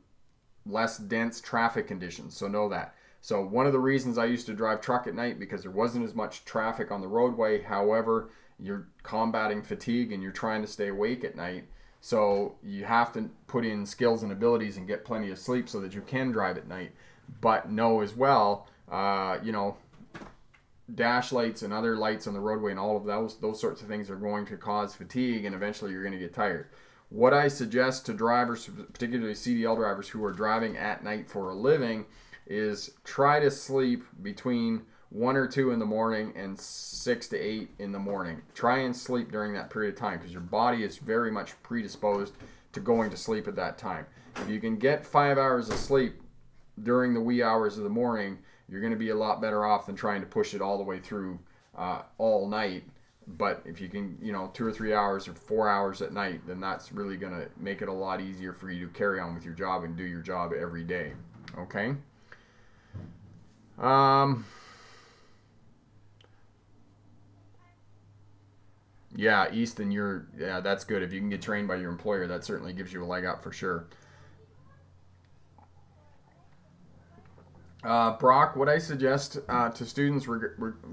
less dense traffic conditions, so know that. So one of the reasons I used to drive truck at night, because there wasn't as much traffic on the roadway. However, you're combating fatigue and you're trying to stay awake at night, so you have to put in skills and abilities and get plenty of sleep so that you can drive at night. But know as well, uh, you know, dash lights and other lights on the roadway and all of those those sorts of things are going to cause fatigue, and eventually you're going to get tired. What I suggest to drivers, particularly C D L drivers who are driving at night for a living, is try to sleep between one or two in the morning and six to eight in the morning. Try and sleep during that period of time, because your body is very much predisposed to going to sleep at that time. If you can get five hours of sleep during the wee hours of the morning, you're going to be a lot better off than trying to push it all the way through uh, all night. But if you can, you know, two or three hours or four hours at night, then that's really going to make it a lot easier for you to carry on with your job and do your job every day. Okay. Um. Yeah, Easton, you're yeah, that's good. If you can get trained by your employer, that certainly gives you a leg up for sure. Uh, Brock, what I suggest uh, to students,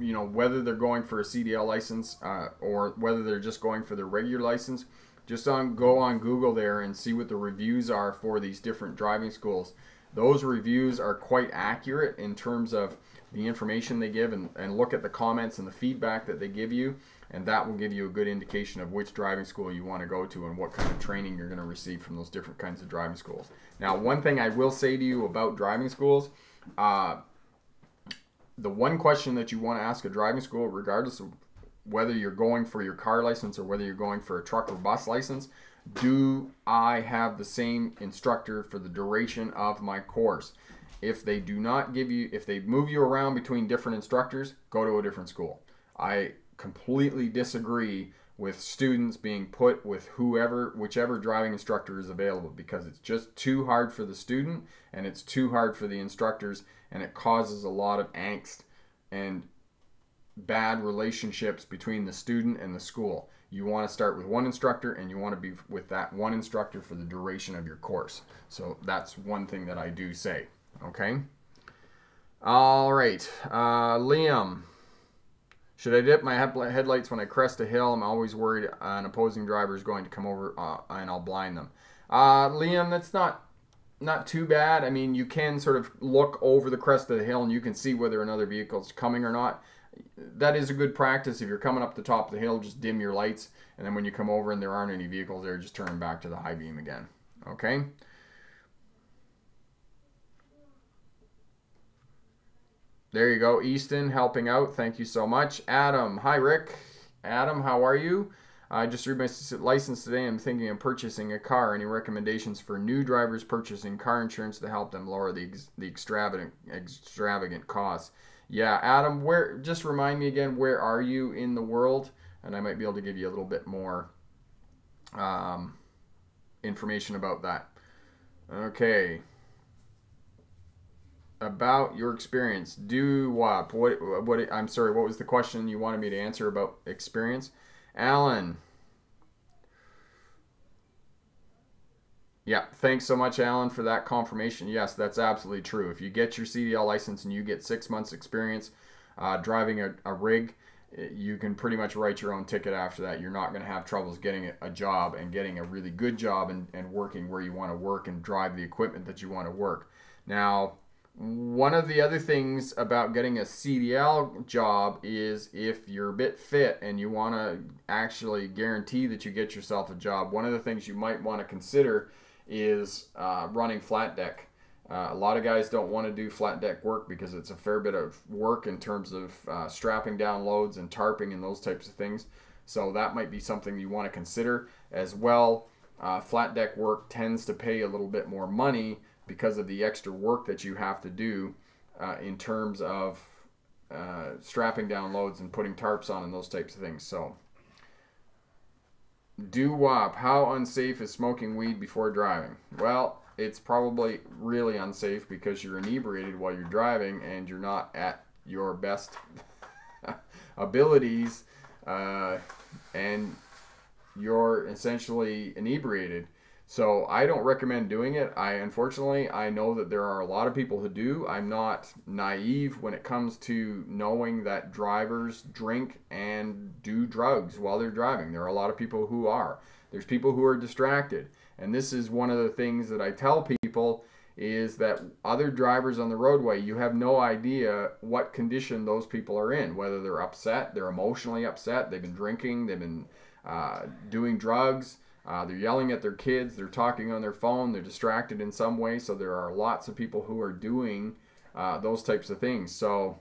you know, whether they're going for a C D L license uh, or whether they're just going for their regular license, just on go on Google there and see what the reviews are for these different driving schools. Those reviews are quite accurate in terms of the information they give, and, and look at the comments and the feedback that they give you, and that will give you a good indication of which driving school you want to go to and what kind of training you're going to receive from those different kinds of driving schools. Now, one thing I will say to you about driving schools, Uh, the one question that you want to ask a driving school, regardless of whether you're going for your car license or whether you're going for a truck or bus license, do I have the same instructor for the duration of my course? If they do not give you, if they move you around between different instructors, go to a different school. I completely disagree with students being put with whoever, whichever driving instructor is available, because it's just too hard for the student and it's too hard for the instructors, and it causes a lot of angst and bad relationships between the student and the school. You want to start with one instructor, and you want to be with that one instructor for the duration of your course. So that's one thing that I do say, okay? All right, uh, Liam. Should I dip my headlights when I crest a hill? I'm always worried an opposing driver is going to come over uh, and I'll blind them. Uh, Liam, that's not not too bad. I mean, you can sort of look over the crest of the hill and you can see whether another vehicle is coming or not. That is a good practice. If you're coming up the top of the hill, just dim your lights. And then when you come over and there aren't any vehicles there, just turn them back to the high beam again. Okay? There you go, Easton helping out. Thank you so much. Adam, hi Rick. Adam, how are you? I just read my license today. I'm thinking of purchasing a car. Any recommendations for new drivers purchasing car insurance to help them lower the, the extravagant, extravagant costs? Yeah, Adam, where? Just remind me again, where are you in the world? And I might be able to give you a little bit more um, information about that. Okay. About your experience, do what? What? What? I'm sorry. What was the question you wanted me to answer about experience, Alan? Yeah, thanks so much, Alan, for that confirmation. Yes, that's absolutely true. If you get your C D L license and you get six months' experience uh, driving a, a rig, you can pretty much write your own ticket after that. You're not going to have troubles getting a job and getting a really good job and, and working where you want to work and drive the equipment that you want to work. Now, one of the other things about getting a C D L job is if you're a bit fit and you want to actually guarantee that you get yourself a job, one of the things you might want to consider is uh, running flat deck. Uh, a lot of guys don't want to do flat deck work because it's a fair bit of work in terms of uh, strapping down loads and tarping and those types of things. So that might be something you want to consider as well. Uh, flat deck work tends to pay a little bit more money because of the extra work that you have to do uh, in terms of uh, strapping down loads and putting tarps on and those types of things. So, doo-wop, how unsafe is smoking weed before driving? Well, it's probably really unsafe because you're inebriated while you're driving and you're not at your best abilities uh, and you're essentially inebriated. So I don't recommend doing it. I unfortunately, I know that there are a lot of people who do. I'm not naive when it comes to knowing that drivers drink and do drugs while they're driving. There are a lot of people who are. There's people who are distracted. And this is one of the things that I tell people is that other drivers on the roadway, you have no idea what condition those people are in, whether they're upset, they're emotionally upset, they've been drinking, they've been uh, doing drugs. Uh, they're yelling at their kids, they're talking on their phone, they're distracted in some way. So there are lots of people who are doing uh, those types of things. So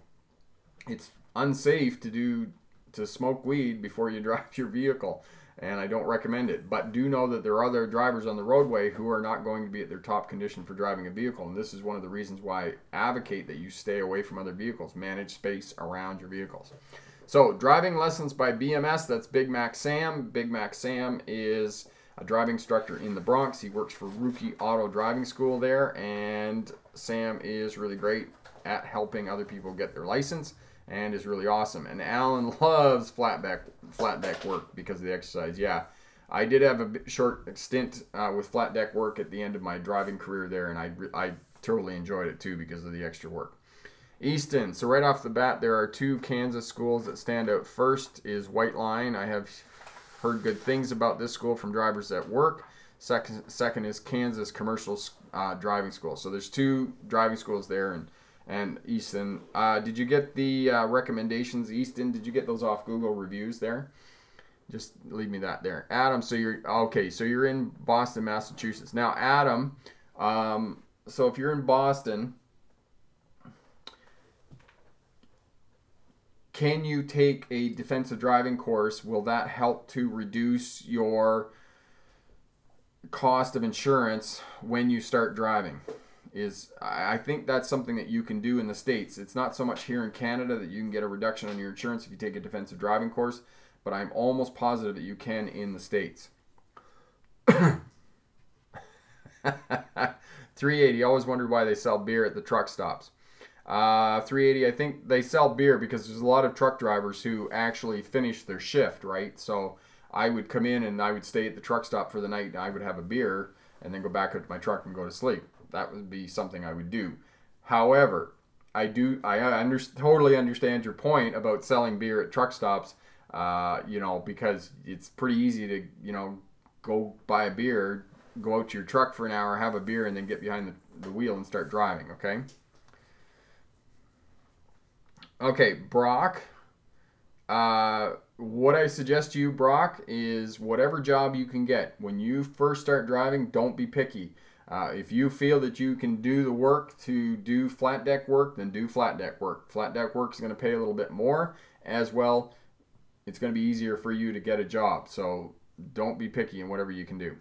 it's unsafe to do to smoke weed before you drive your vehicle. And I don't recommend it. But do know that there are other drivers on the roadway who are not going to be at their top condition for driving a vehicle. And this is one of the reasons why I advocate that you stay away from other vehicles. Manage space around your vehicles. So, driving lessons by B M S, that's Big Mac Sam. Big Mac Sam is a driving instructor in the Bronx. He works for Rookie Auto Driving School there, and Sam is really great at helping other people get their license and is really awesome. And Alan loves flat deck, flat deck work because of the exercise. Yeah, I did have a short stint uh, with flat deck work at the end of my driving career there, and I, I totally enjoyed it too because of the extra work. Easton, so right off the bat, there are two Kansas schools that stand out. First is White Line. I have heard good things about this school from drivers at work. Second, second is Kansas Commercial uh, Driving School. So there's two driving schools there. And, and Easton, uh, did you get the uh, recommendations? Easton, did you get those off Google reviews there? Just leave me that there. Adam, so you're, okay, so you're in Boston, Massachusetts. Now, Adam, um, so if you're in Boston, can you take a defensive driving course? Will that help to reduce your cost of insurance when you start driving? Is I think that's something that you can do in the States. It's not so much here in Canada that you can get a reduction on your insurance if you take a defensive driving course, but I'm almost positive that you can in the States. three eighty, always wondered why they sell beer at the truck stops. Uh, three eighty, I think they sell beer because there's a lot of truck drivers who actually finish their shift, right? So I would come in and I would stay at the truck stop for the night and I would have a beer and then go back up to my truck and go to sleep. That would be something I would do. However, I do, I under, totally understand your point about selling beer at truck stops, uh, you know, because it's pretty easy to, you know, go buy a beer, go out to your truck for an hour, have a beer, and then get behind the, the wheel and start driving, okay? Okay, Brock, uh, what I suggest to you, Brock, is whatever job you can get. When you first start driving, don't be picky. Uh, if you feel that you can do the work to do flat deck work, then do flat deck work. Flat deck work is going to pay a little bit more. As well, it's going to be easier for you to get a job. So don't be picky in whatever you can do.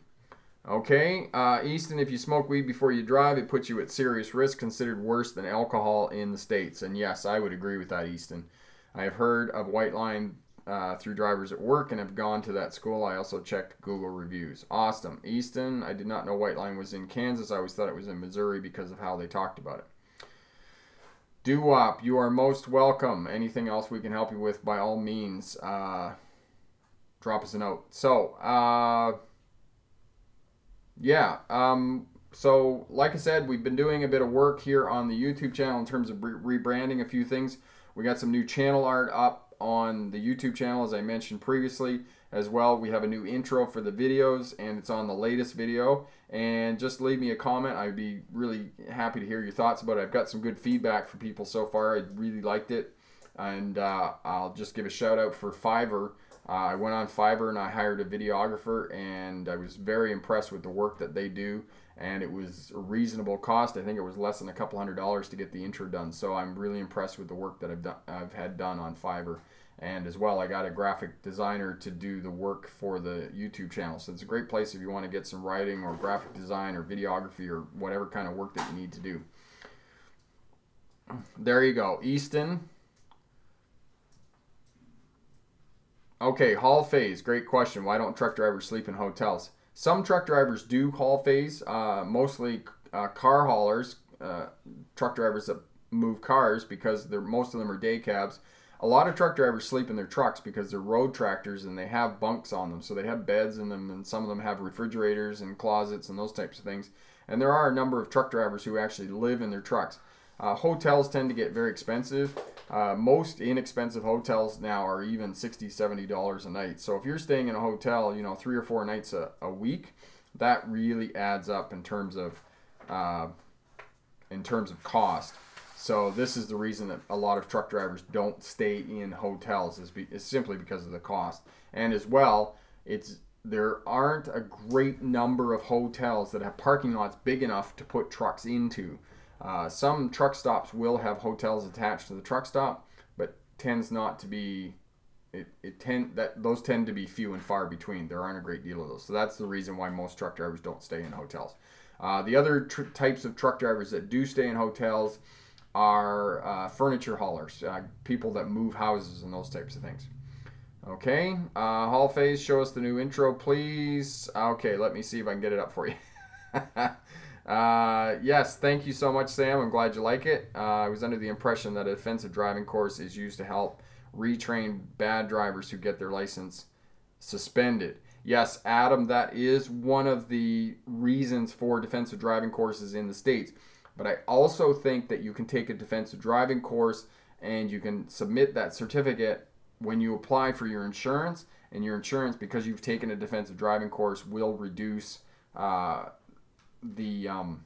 Okay, uh, Easton, if you smoke weed before you drive, it puts you at serious risk, considered worse than alcohol in the States. And yes, I would agree with that, Easton. I have heard of White Line uh, through drivers at work and have gone to that school. I also checked Google reviews. Awesome. Easton, I did not know White Line was in Kansas. I always thought it was in Missouri because of how they talked about it. Doo-wop, you are most welcome. Anything else we can help you with, by all means, uh, drop us a note. So, uh... yeah, um, so like I said, we've been doing a bit of work here on the YouTube channel in terms of re rebranding a few things. We got some new channel art up on the YouTube channel, as I mentioned previously. As well, we have a new intro for the videos, and it's on the latest video. And just leave me a comment. I'd be really happy to hear your thoughts about it. I've got some good feedback from people so far. I really liked it. And uh, I'll just give a shout out for Fiverr. Uh, I went on Fiverr and I hired a videographer, and I was very impressed with the work that they do, and it was a reasonable cost. I think it was less than a couple hundred dollars to get the intro done, so I'm really impressed with the work that I've done, I've had done on Fiverr. And as well, I got a graphic designer to do the work for the YouTube channel, so it's a great place if you want to get some writing or graphic design or videography or whatever kind of work that you need to do. There you go, Easton. Okay, haul phase, great question. Why don't truck drivers sleep in hotels? Some truck drivers do haul phase, uh, mostly uh, car haulers, uh, truck drivers that move cars, because they're, most of them are day cabs. A lot of truck drivers sleep in their trucks because they're road tractors and they have bunks on them. So they have beds in them, and some of them have refrigerators and closets and those types of things. And there are a number of truck drivers who actually live in their trucks. Uh, hotels tend to get very expensive. Uh, most inexpensive hotels now are even sixty, seventy dollars a night. So if you're staying in a hotel, you know, three or four nights a, a week, that really adds up in terms of uh, in terms of cost. So this is the reason that a lot of truck drivers don't stay in hotels, is, be, is simply because of the cost. And as well, it's there aren't a great number of hotels that have parking lots big enough to put trucks into. Uh, some truck stops will have hotels attached to the truck stop, but tends not to be, it, it tend, that, those tend to be few and far between. There aren't a great deal of those. So that's the reason why most truck drivers don't stay in hotels. Uh, the other tr types of truck drivers that do stay in hotels are uh, furniture haulers, uh, people that move houses and those types of things. Okay, uh, haul phase, show us the new intro, please. Okay, let me see if I can get it up for you. Uh, yes, thank you so much, Sam. I'm glad you like it. Uh, I was under the impression that an offensive driving course is used to help retrain bad drivers who get their license suspended. Yes, Adam, that is one of the reasons for defensive driving courses in the States. But I also think that you can take a defensive driving course and you can submit that certificate when you apply for your insurance. And your insurance, because you've taken a defensive driving course, will reduce... Uh, the um,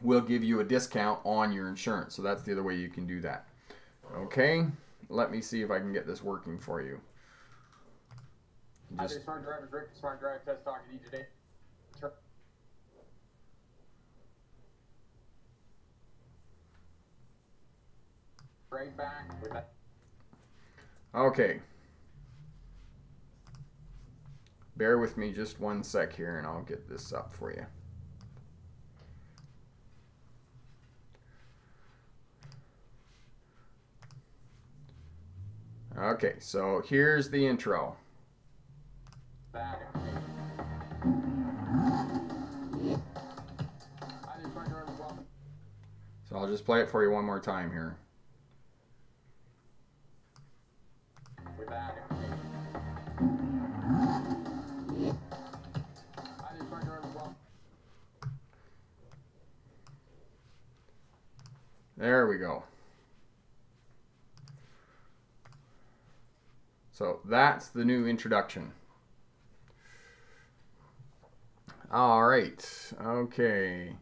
will give you a discount on your insurance. So that's the other way you can do that. Okay, let me see if I can get this working for you. Just... Hi there, Smart Drivers. Rick, Smart Drive Test talking to you today. Sure. Right back with that. Okay. Bear with me just one sec here and I'll get this up for you. Okay, so here's the intro. Hi there, welcome. So I'll just play it for you one more time here. We're back. There we go. So that's the new introduction. All right. Okay.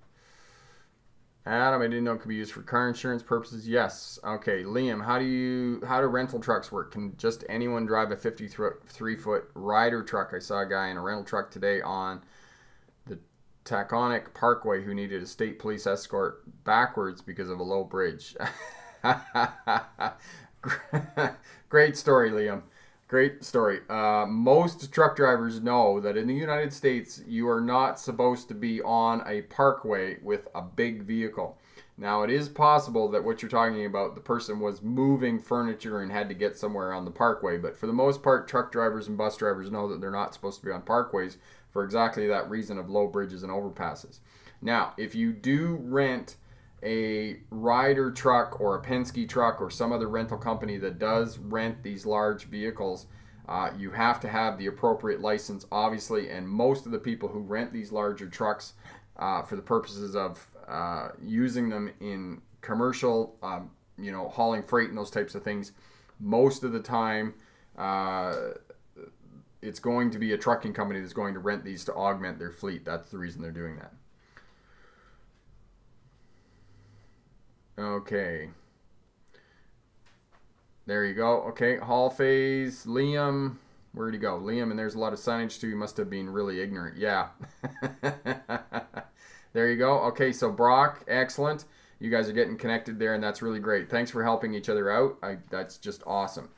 Adam, I didn't know it could be used for car insurance purposes. Yes. Okay. Liam, how do you how do rental trucks work? Can just anyone drive a fifty-three foot Ryder truck? I saw a guy in a rental truck today on the Taconic Parkway who needed a state police escort backwards because of a low bridge. Great story, Liam. Great story. Uh, most truck drivers know that in the United States, you are not supposed to be on a parkway with a big vehicle. Now, it is possible that what you're talking about, the person was moving furniture and had to get somewhere on the parkway. But for the most part, truck drivers and bus drivers know that they're not supposed to be on parkways for exactly that reason of low bridges and overpasses. Now, if you do rent a Ryder truck or a Penske truck or some other rental company that does rent these large vehicles, uh, you have to have the appropriate license, obviously, and most of the people who rent these larger trucks uh, for the purposes of uh, using them in commercial, um, you know, hauling freight and those types of things, most of the time uh, it's going to be a trucking company that's going to rent these to augment their fleet. That's the reason they're doing that. Okay, there you go. Okay, haul phase, Liam. Where'd he go? Liam, and there's a lot of signage too. He must have been really ignorant. Yeah. There you go. Okay, so Brock, excellent. You guys are getting connected there, and that's really great. Thanks for helping each other out. I, that's just awesome.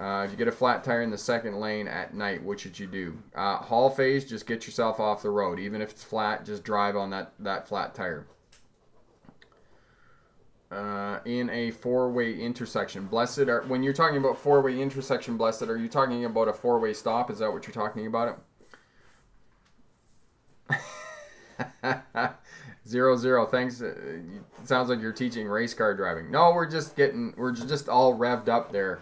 Uh, if you get a flat tire in the second lane at night, what should you do? Uh, haul phase, just get yourself off the road. Even if it's flat, just drive on that, that flat tire. Uh, in a four-way intersection. Blessed are, when you're talking about four-way intersection, Blessed, are you talking about a four-way stop? Is that what you're talking about? It? zero, zero. Thanks. It sounds like you're teaching race car driving. No, we're just getting, we're just all revved up there.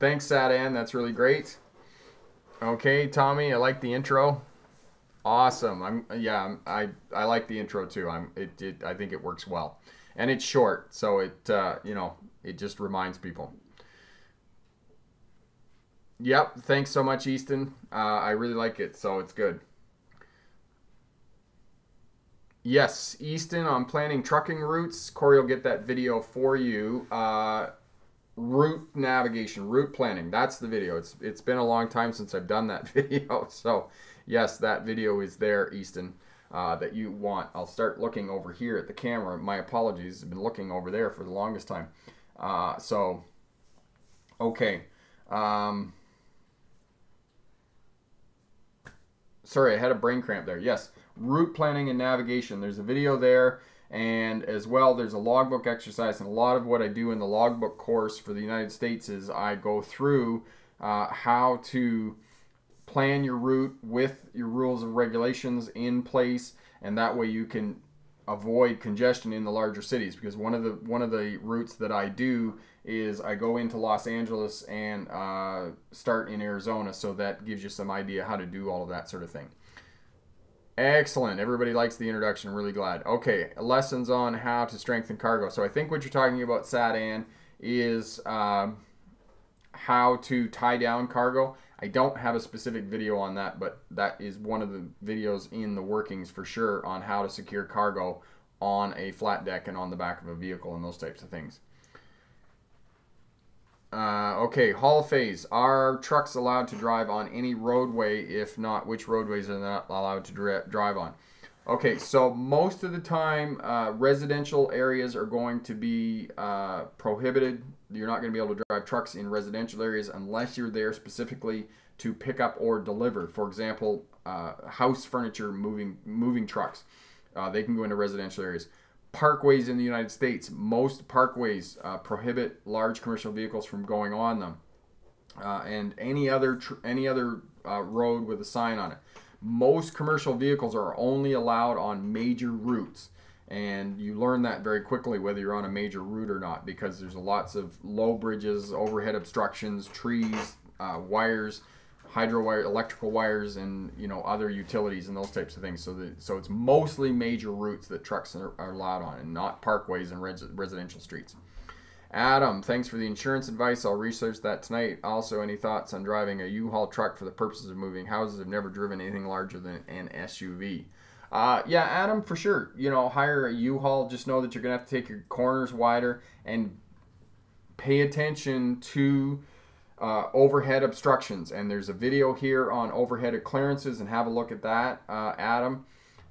Thanks, Sadan. That's really great. Okay, Tommy, I like the intro. Awesome. I'm yeah. I I like the intro too. I'm it, it. I think it works well, and it's short, so it uh, you know it just reminds people. Yep. Thanks so much, Easton. Uh, I really like it, so it's good. Yes, Easton. I'm planning trucking routes. Corey will get that video for you. Uh, route navigation, route planning. That's the video. It's it's been a long time since I've done that video, so. Yes, that video is there, Easton, uh, that you want. I'll start looking over here at the camera. My apologies. I've been looking over there for the longest time. Uh, so, okay. Um, sorry, I had a brain cramp there. Yes, route planning and navigation. There's a video there. And as well, there's a logbook exercise. And a lot of what I do in the logbook course for the United States is I go through uh, how to plan your route with your rules and regulations in place, and that way you can avoid congestion in the larger cities, because one of the one of the routes that I do is I go into Los Angeles and uh, start in Arizona, so that gives you some idea how to do all of that sort of thing. Excellent. Everybody likes the introduction. Really glad. Okay, lessons on how to strengthen cargo. So I think what you're talking about, Sadan, is um, how to tie down cargo. I don't have a specific video on that, but that is one of the videos in the workings for sure on how to secure cargo on a flat deck and on the back of a vehicle and those types of things. Uh, okay, haul phase. Are trucks allowed to drive on any roadway? If not, which roadways are not allowed to dri- drive on? Okay, so most of the time uh, residential areas are going to be uh, prohibited. You're not going to be able to drive trucks in residential areas unless you're there specifically to pick up or deliver. For example, uh, house furniture moving moving trucks. Uh, they can go into residential areas. Parkways in the United States. Most parkways uh, prohibit large commercial vehicles from going on them. Uh, and any other, tr any other uh, road with a sign on it. Most commercial vehicles are only allowed on major routes, and you learn that very quickly whether you're on a major route or not, because there's lots of low bridges, overhead obstructions, trees, uh, wires, hydro wire, electrical wires, and you know, other utilities and those types of things. So that, so it's mostly major routes that trucks are, are allowed on, and not parkways and res residential streets. Adam, thanks for the insurance advice. I'll research that tonight. Also, any thoughts on driving a U-Haul truck for the purposes of moving houses? I've never driven anything larger than an S U V. Uh, yeah, Adam, for sure. You know, hire a U-Haul. Just know that you're going to have to take your corners wider and pay attention to uh, overhead obstructions. And there's a video here on overhead clearances, and have a look at that, uh, Adam.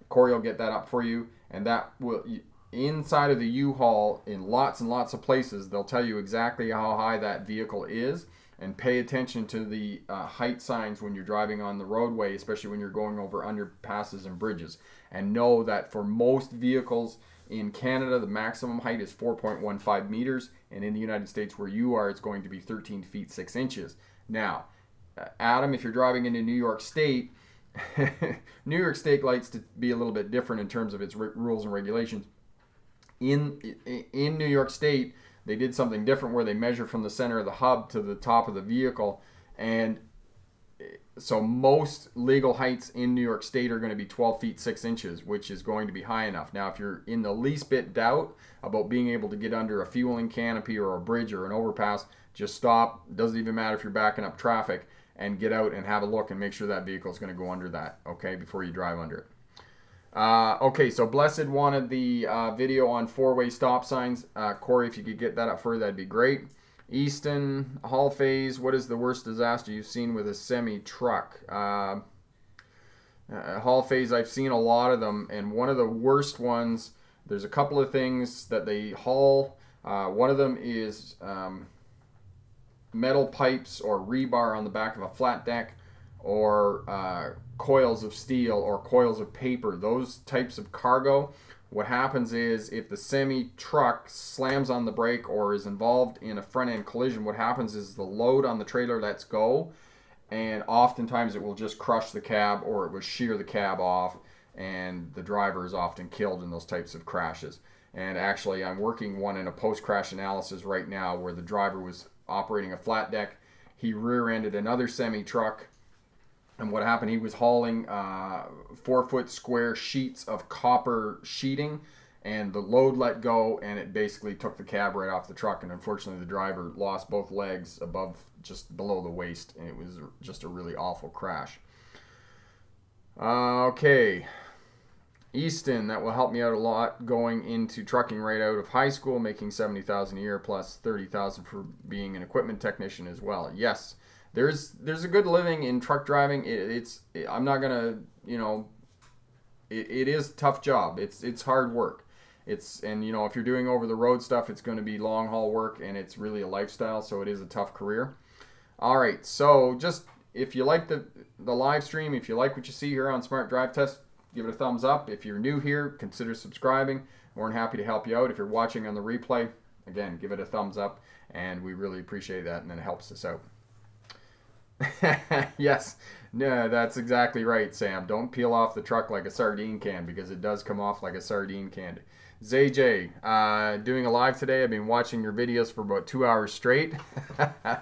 Corey will get that up for you, and that will... You, inside of the U-Haul, in lots and lots of places, they'll tell you exactly how high that vehicle is, and pay attention to the uh, height signs when you're driving on the roadway, especially when you're going over underpasses and bridges. And know that for most vehicles in Canada, the maximum height is four point one five meters, and in the United States where you are, it's going to be thirteen feet six inches. Now, Adam, if you're driving into New York State, New York State likes to be a little bit different in terms of its rules and regulations. In, in New York State, they did something different where they measure from the center of the hub to the top of the vehicle. And so most legal heights in New York State are going to be twelve feet six inches, which is going to be high enough. Now, if you're in the least bit doubt about being able to get under a fueling canopy or a bridge or an overpass, just stop. It doesn't even matter if you're backing up traffic, and get out and have a look and make sure that vehicle is going to go under that, okay, before you drive under it. Uh, okay, so Blessed wanted the uh, video on four-way stop signs. Uh, Corey, if you could get that up further, that'd be great. Easton, haul phase, what is the worst disaster you've seen with a semi-truck? Uh, uh, haul phase, I've seen a lot of them, and one of the worst ones, there's a couple of things that they haul. Uh, one of them is um, metal pipes or rebar on the back of a flat deck, or uh, coils of steel or coils of paper, those types of cargo. What happens is if the semi truck slams on the brake or is involved in a front end collision, what happens is the load on the trailer lets go, and oftentimes it will just crush the cab, or it will shear the cab off, and the driver is often killed in those types of crashes. And actually, I'm working one in a post crash analysis right now where the driver was operating a flat deck. He rear-ended another semi truck. And what happened, he was hauling uh, four foot square sheets of copper sheeting, and the load let go, and it basically took the cab right off the truck. And unfortunately, the driver lost both legs above, just below the waist, and it was just a really awful crash. Uh, okay, Easton, that will help me out a lot going into trucking right out of high school, making seventy thousand dollars a year plus thirty thousand dollars for being an equipment technician as well. Yes. There's there's a good living in truck driving. It, it's it, I'm not gonna you know, it, it is a tough job. It's it's hard work. It's and you know if you're doing over the road stuff, it's going to be long haul work, and it's really a lifestyle. So it is a tough career. All right. So just if you like the the live stream, if you like what you see here on Smart Drive Test, give it a thumbs up. If you're new here, consider subscribing. We're happy to help you out. If you're watching on the replay, again, give it a thumbs up, and we really appreciate that, and it helps us out. Yes, no, that's exactly right, Sam. Don't peel off the truck like a sardine can, because it does come off like a sardine can. Z J, uh, doing a live today. I've been watching your videos for about two hours straight. uh,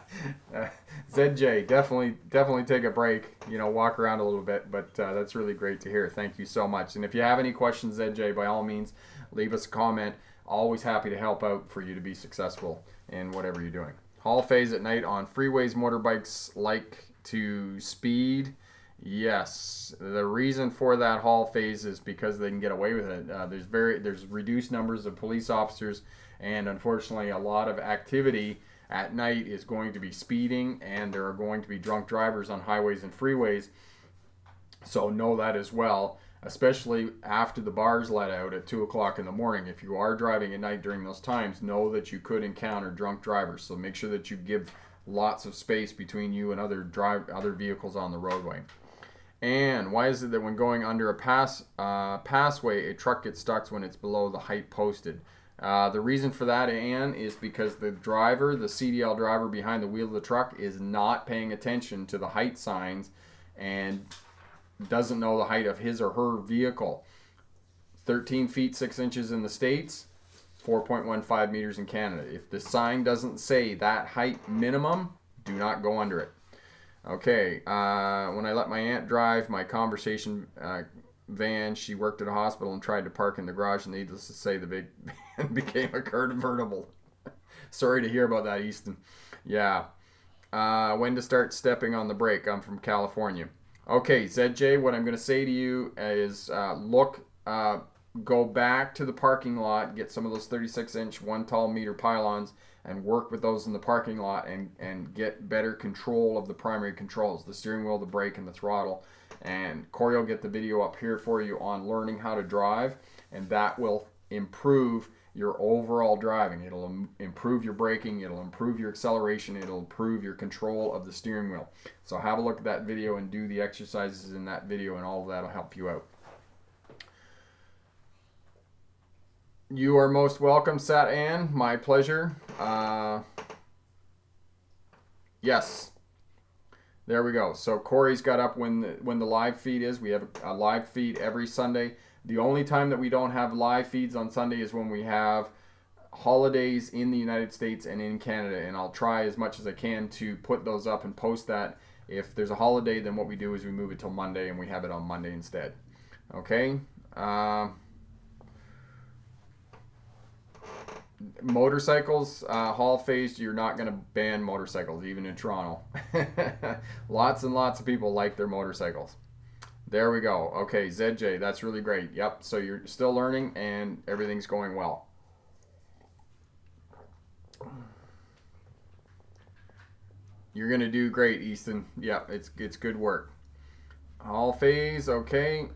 Z J, definitely, definitely take a break. You know, walk around a little bit, but uh, that's really great to hear. Thank you so much. And if you have any questions, Z J, by all means, leave us a comment. Always happy to help out for you to be successful in whatever you're doing. Haul phase at night on freeways, motorbikes like to speed. Yes, the reason for that haul phase is because they can get away with it. Uh, there's very there's reduced numbers of police officers, and unfortunately a lot of activity at night is going to be speeding, and there are going to be drunk drivers on highways and freeways. So know that as well, especially after the bars let out at two o'clock in the morning. If you are driving at night during those times, know that you could encounter drunk drivers. So make sure that you give lots of space between you and other drive, other vehicles on the roadway. And why is it that when going under a pass, uh, passway, a truck gets stuck when it's below the height posted? Uh, the reason for that, Ann, is because the driver, the C D L driver behind the wheel of the truck, is not paying attention to the height signs and doesn't know the height of his or her vehicle. thirteen feet six inches in the States, four point one five meters in Canada. If the sign doesn't say that height minimum, do not go under it. Okay, uh, when I let my aunt drive my conversation uh, van, she worked at a hospital and tried to park in the garage, and needless to say, the big van became a convertible. Sorry to hear about that, Easton. Yeah. Uh, when to start stepping on the brake. I'm from California. Okay, Z J, what I'm going to say to you is uh, look, uh, go back to the parking lot, get some of those thirty-six inch, one tall meter pylons, and work with those in the parking lot and, and get better control of the primary controls, the steering wheel, the brake, and the throttle. And Corey will get the video up here for you on learning how to drive, and that will improve your overall driving. It'll im- improve your braking, it'll improve your acceleration, it'll improve your control of the steering wheel. So have a look at that video and do the exercises in that video, and all of that will help you out. You are most welcome, Sat Ann. My pleasure. Uh, yes. There we go. So Corey's got up when the, when the live feed is. We have a live feed every Sunday. The only time that we don't have live feeds on Sunday is when we have holidays in the United States and in Canada. And I'll try as much as I can to put those up and post that. If there's a holiday, then what we do is we move it till Monday and we have it on Monday instead. Okay. Uh, Motorcycles, uh, Hall phased, you're not going to ban motorcycles, even in Toronto. Lots and lots of people like their motorcycles. There we go. Okay, Z J, that's really great. Yep, so you're still learning and everything's going well. You're going to do great, Easton. Yep, it's, it's good work. Hall phase, okay.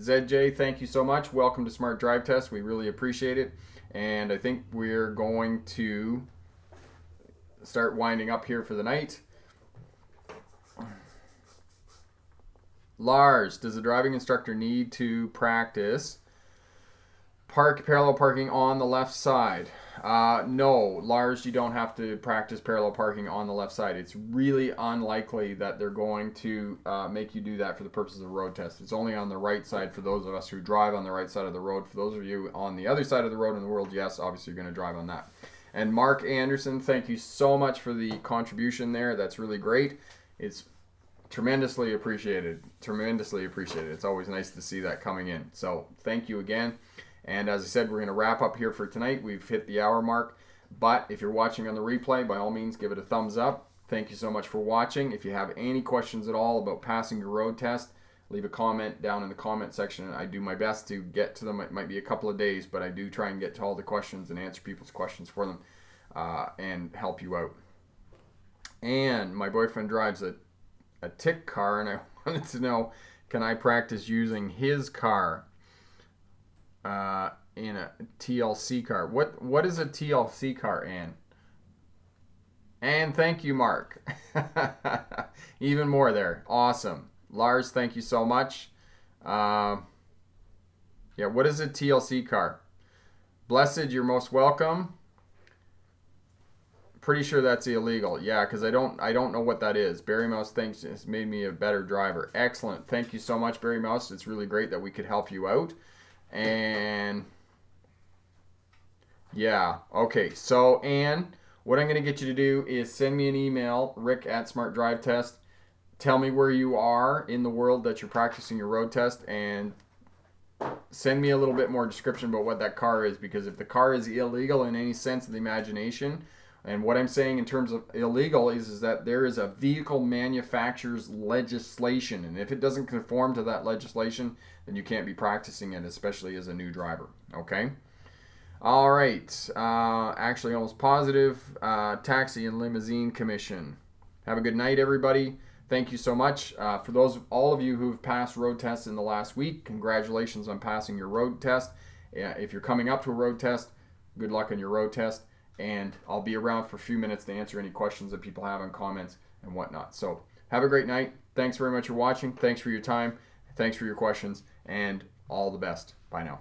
Z J, thank you so much. Welcome to Smart Drive Test. We really appreciate it. And I think we're going to start winding up here for the night. Lars, does the driving instructor need to practice park parallel parking on the left side? Uh, no, Lars, you don't have to practice parallel parking on the left side. It's really unlikely that they're going to uh, make you do that for the purposes of a road test. It's only on the right side for those of us who drive on the right side of the road. For those of you on the other side of the road in the world, yes, obviously you're going to drive on that. And Mark Anderson, thank you so much for the contribution there. That's really great. It's tremendously appreciated. Tremendously appreciated. It's always nice to see that coming in. So thank you again. And as I said, we're going to wrap up here for tonight. We've hit the hour mark. But if you're watching on the replay, by all means, give it a thumbs up. Thank you so much for watching. If you have any questions at all about passing your road test, leave a comment down in the comment section. I do my best to get to them. It might be a couple of days, but I do try and get to all the questions and answer people's questions for them uh, and help you out. And my boyfriend drives a, a tick car, and I wanted to know, can I practice using his car? Uh, in a T L C car. What what is a T L C car, Ann? And thank you, Mark. Even more there. Awesome, Lars. Thank you so much. Uh, yeah. What is a T L C car? Blessed, you're most welcome. Pretty sure that's illegal. Yeah, because I don't I don't know what that is. Barry Mouse thinks it's made me a better driver. Excellent. Thank you so much, Barry Mouse. It's really great that we could help you out. And yeah, okay, so Ann, what I'm going to get you to do is send me an email, rick at Smart Drive Test. Tell me where you are in the world that you're practicing your road test, and send me a little bit more description about what that car is, because if the car is illegal in any sense of the imagination, and what I'm saying in terms of illegal is, is that there is a vehicle manufacturer's legislation. And if it doesn't conform to that legislation, then you can't be practicing it, especially as a new driver. Okay? All right. Uh, actually, almost positive. Uh, taxi and Limousine Commission. Have a good night, everybody. Thank you so much. Uh, for those, all of you who have passed road tests in the last week, congratulations on passing your road test. Uh, if you're coming up to a road test, good luck on your road test. And I'll be around for a few minutes to answer any questions that people have in comments and whatnot. So have a great night. Thanks very much for watching. Thanks for your time. Thanks for your questions. And all the best. Bye now.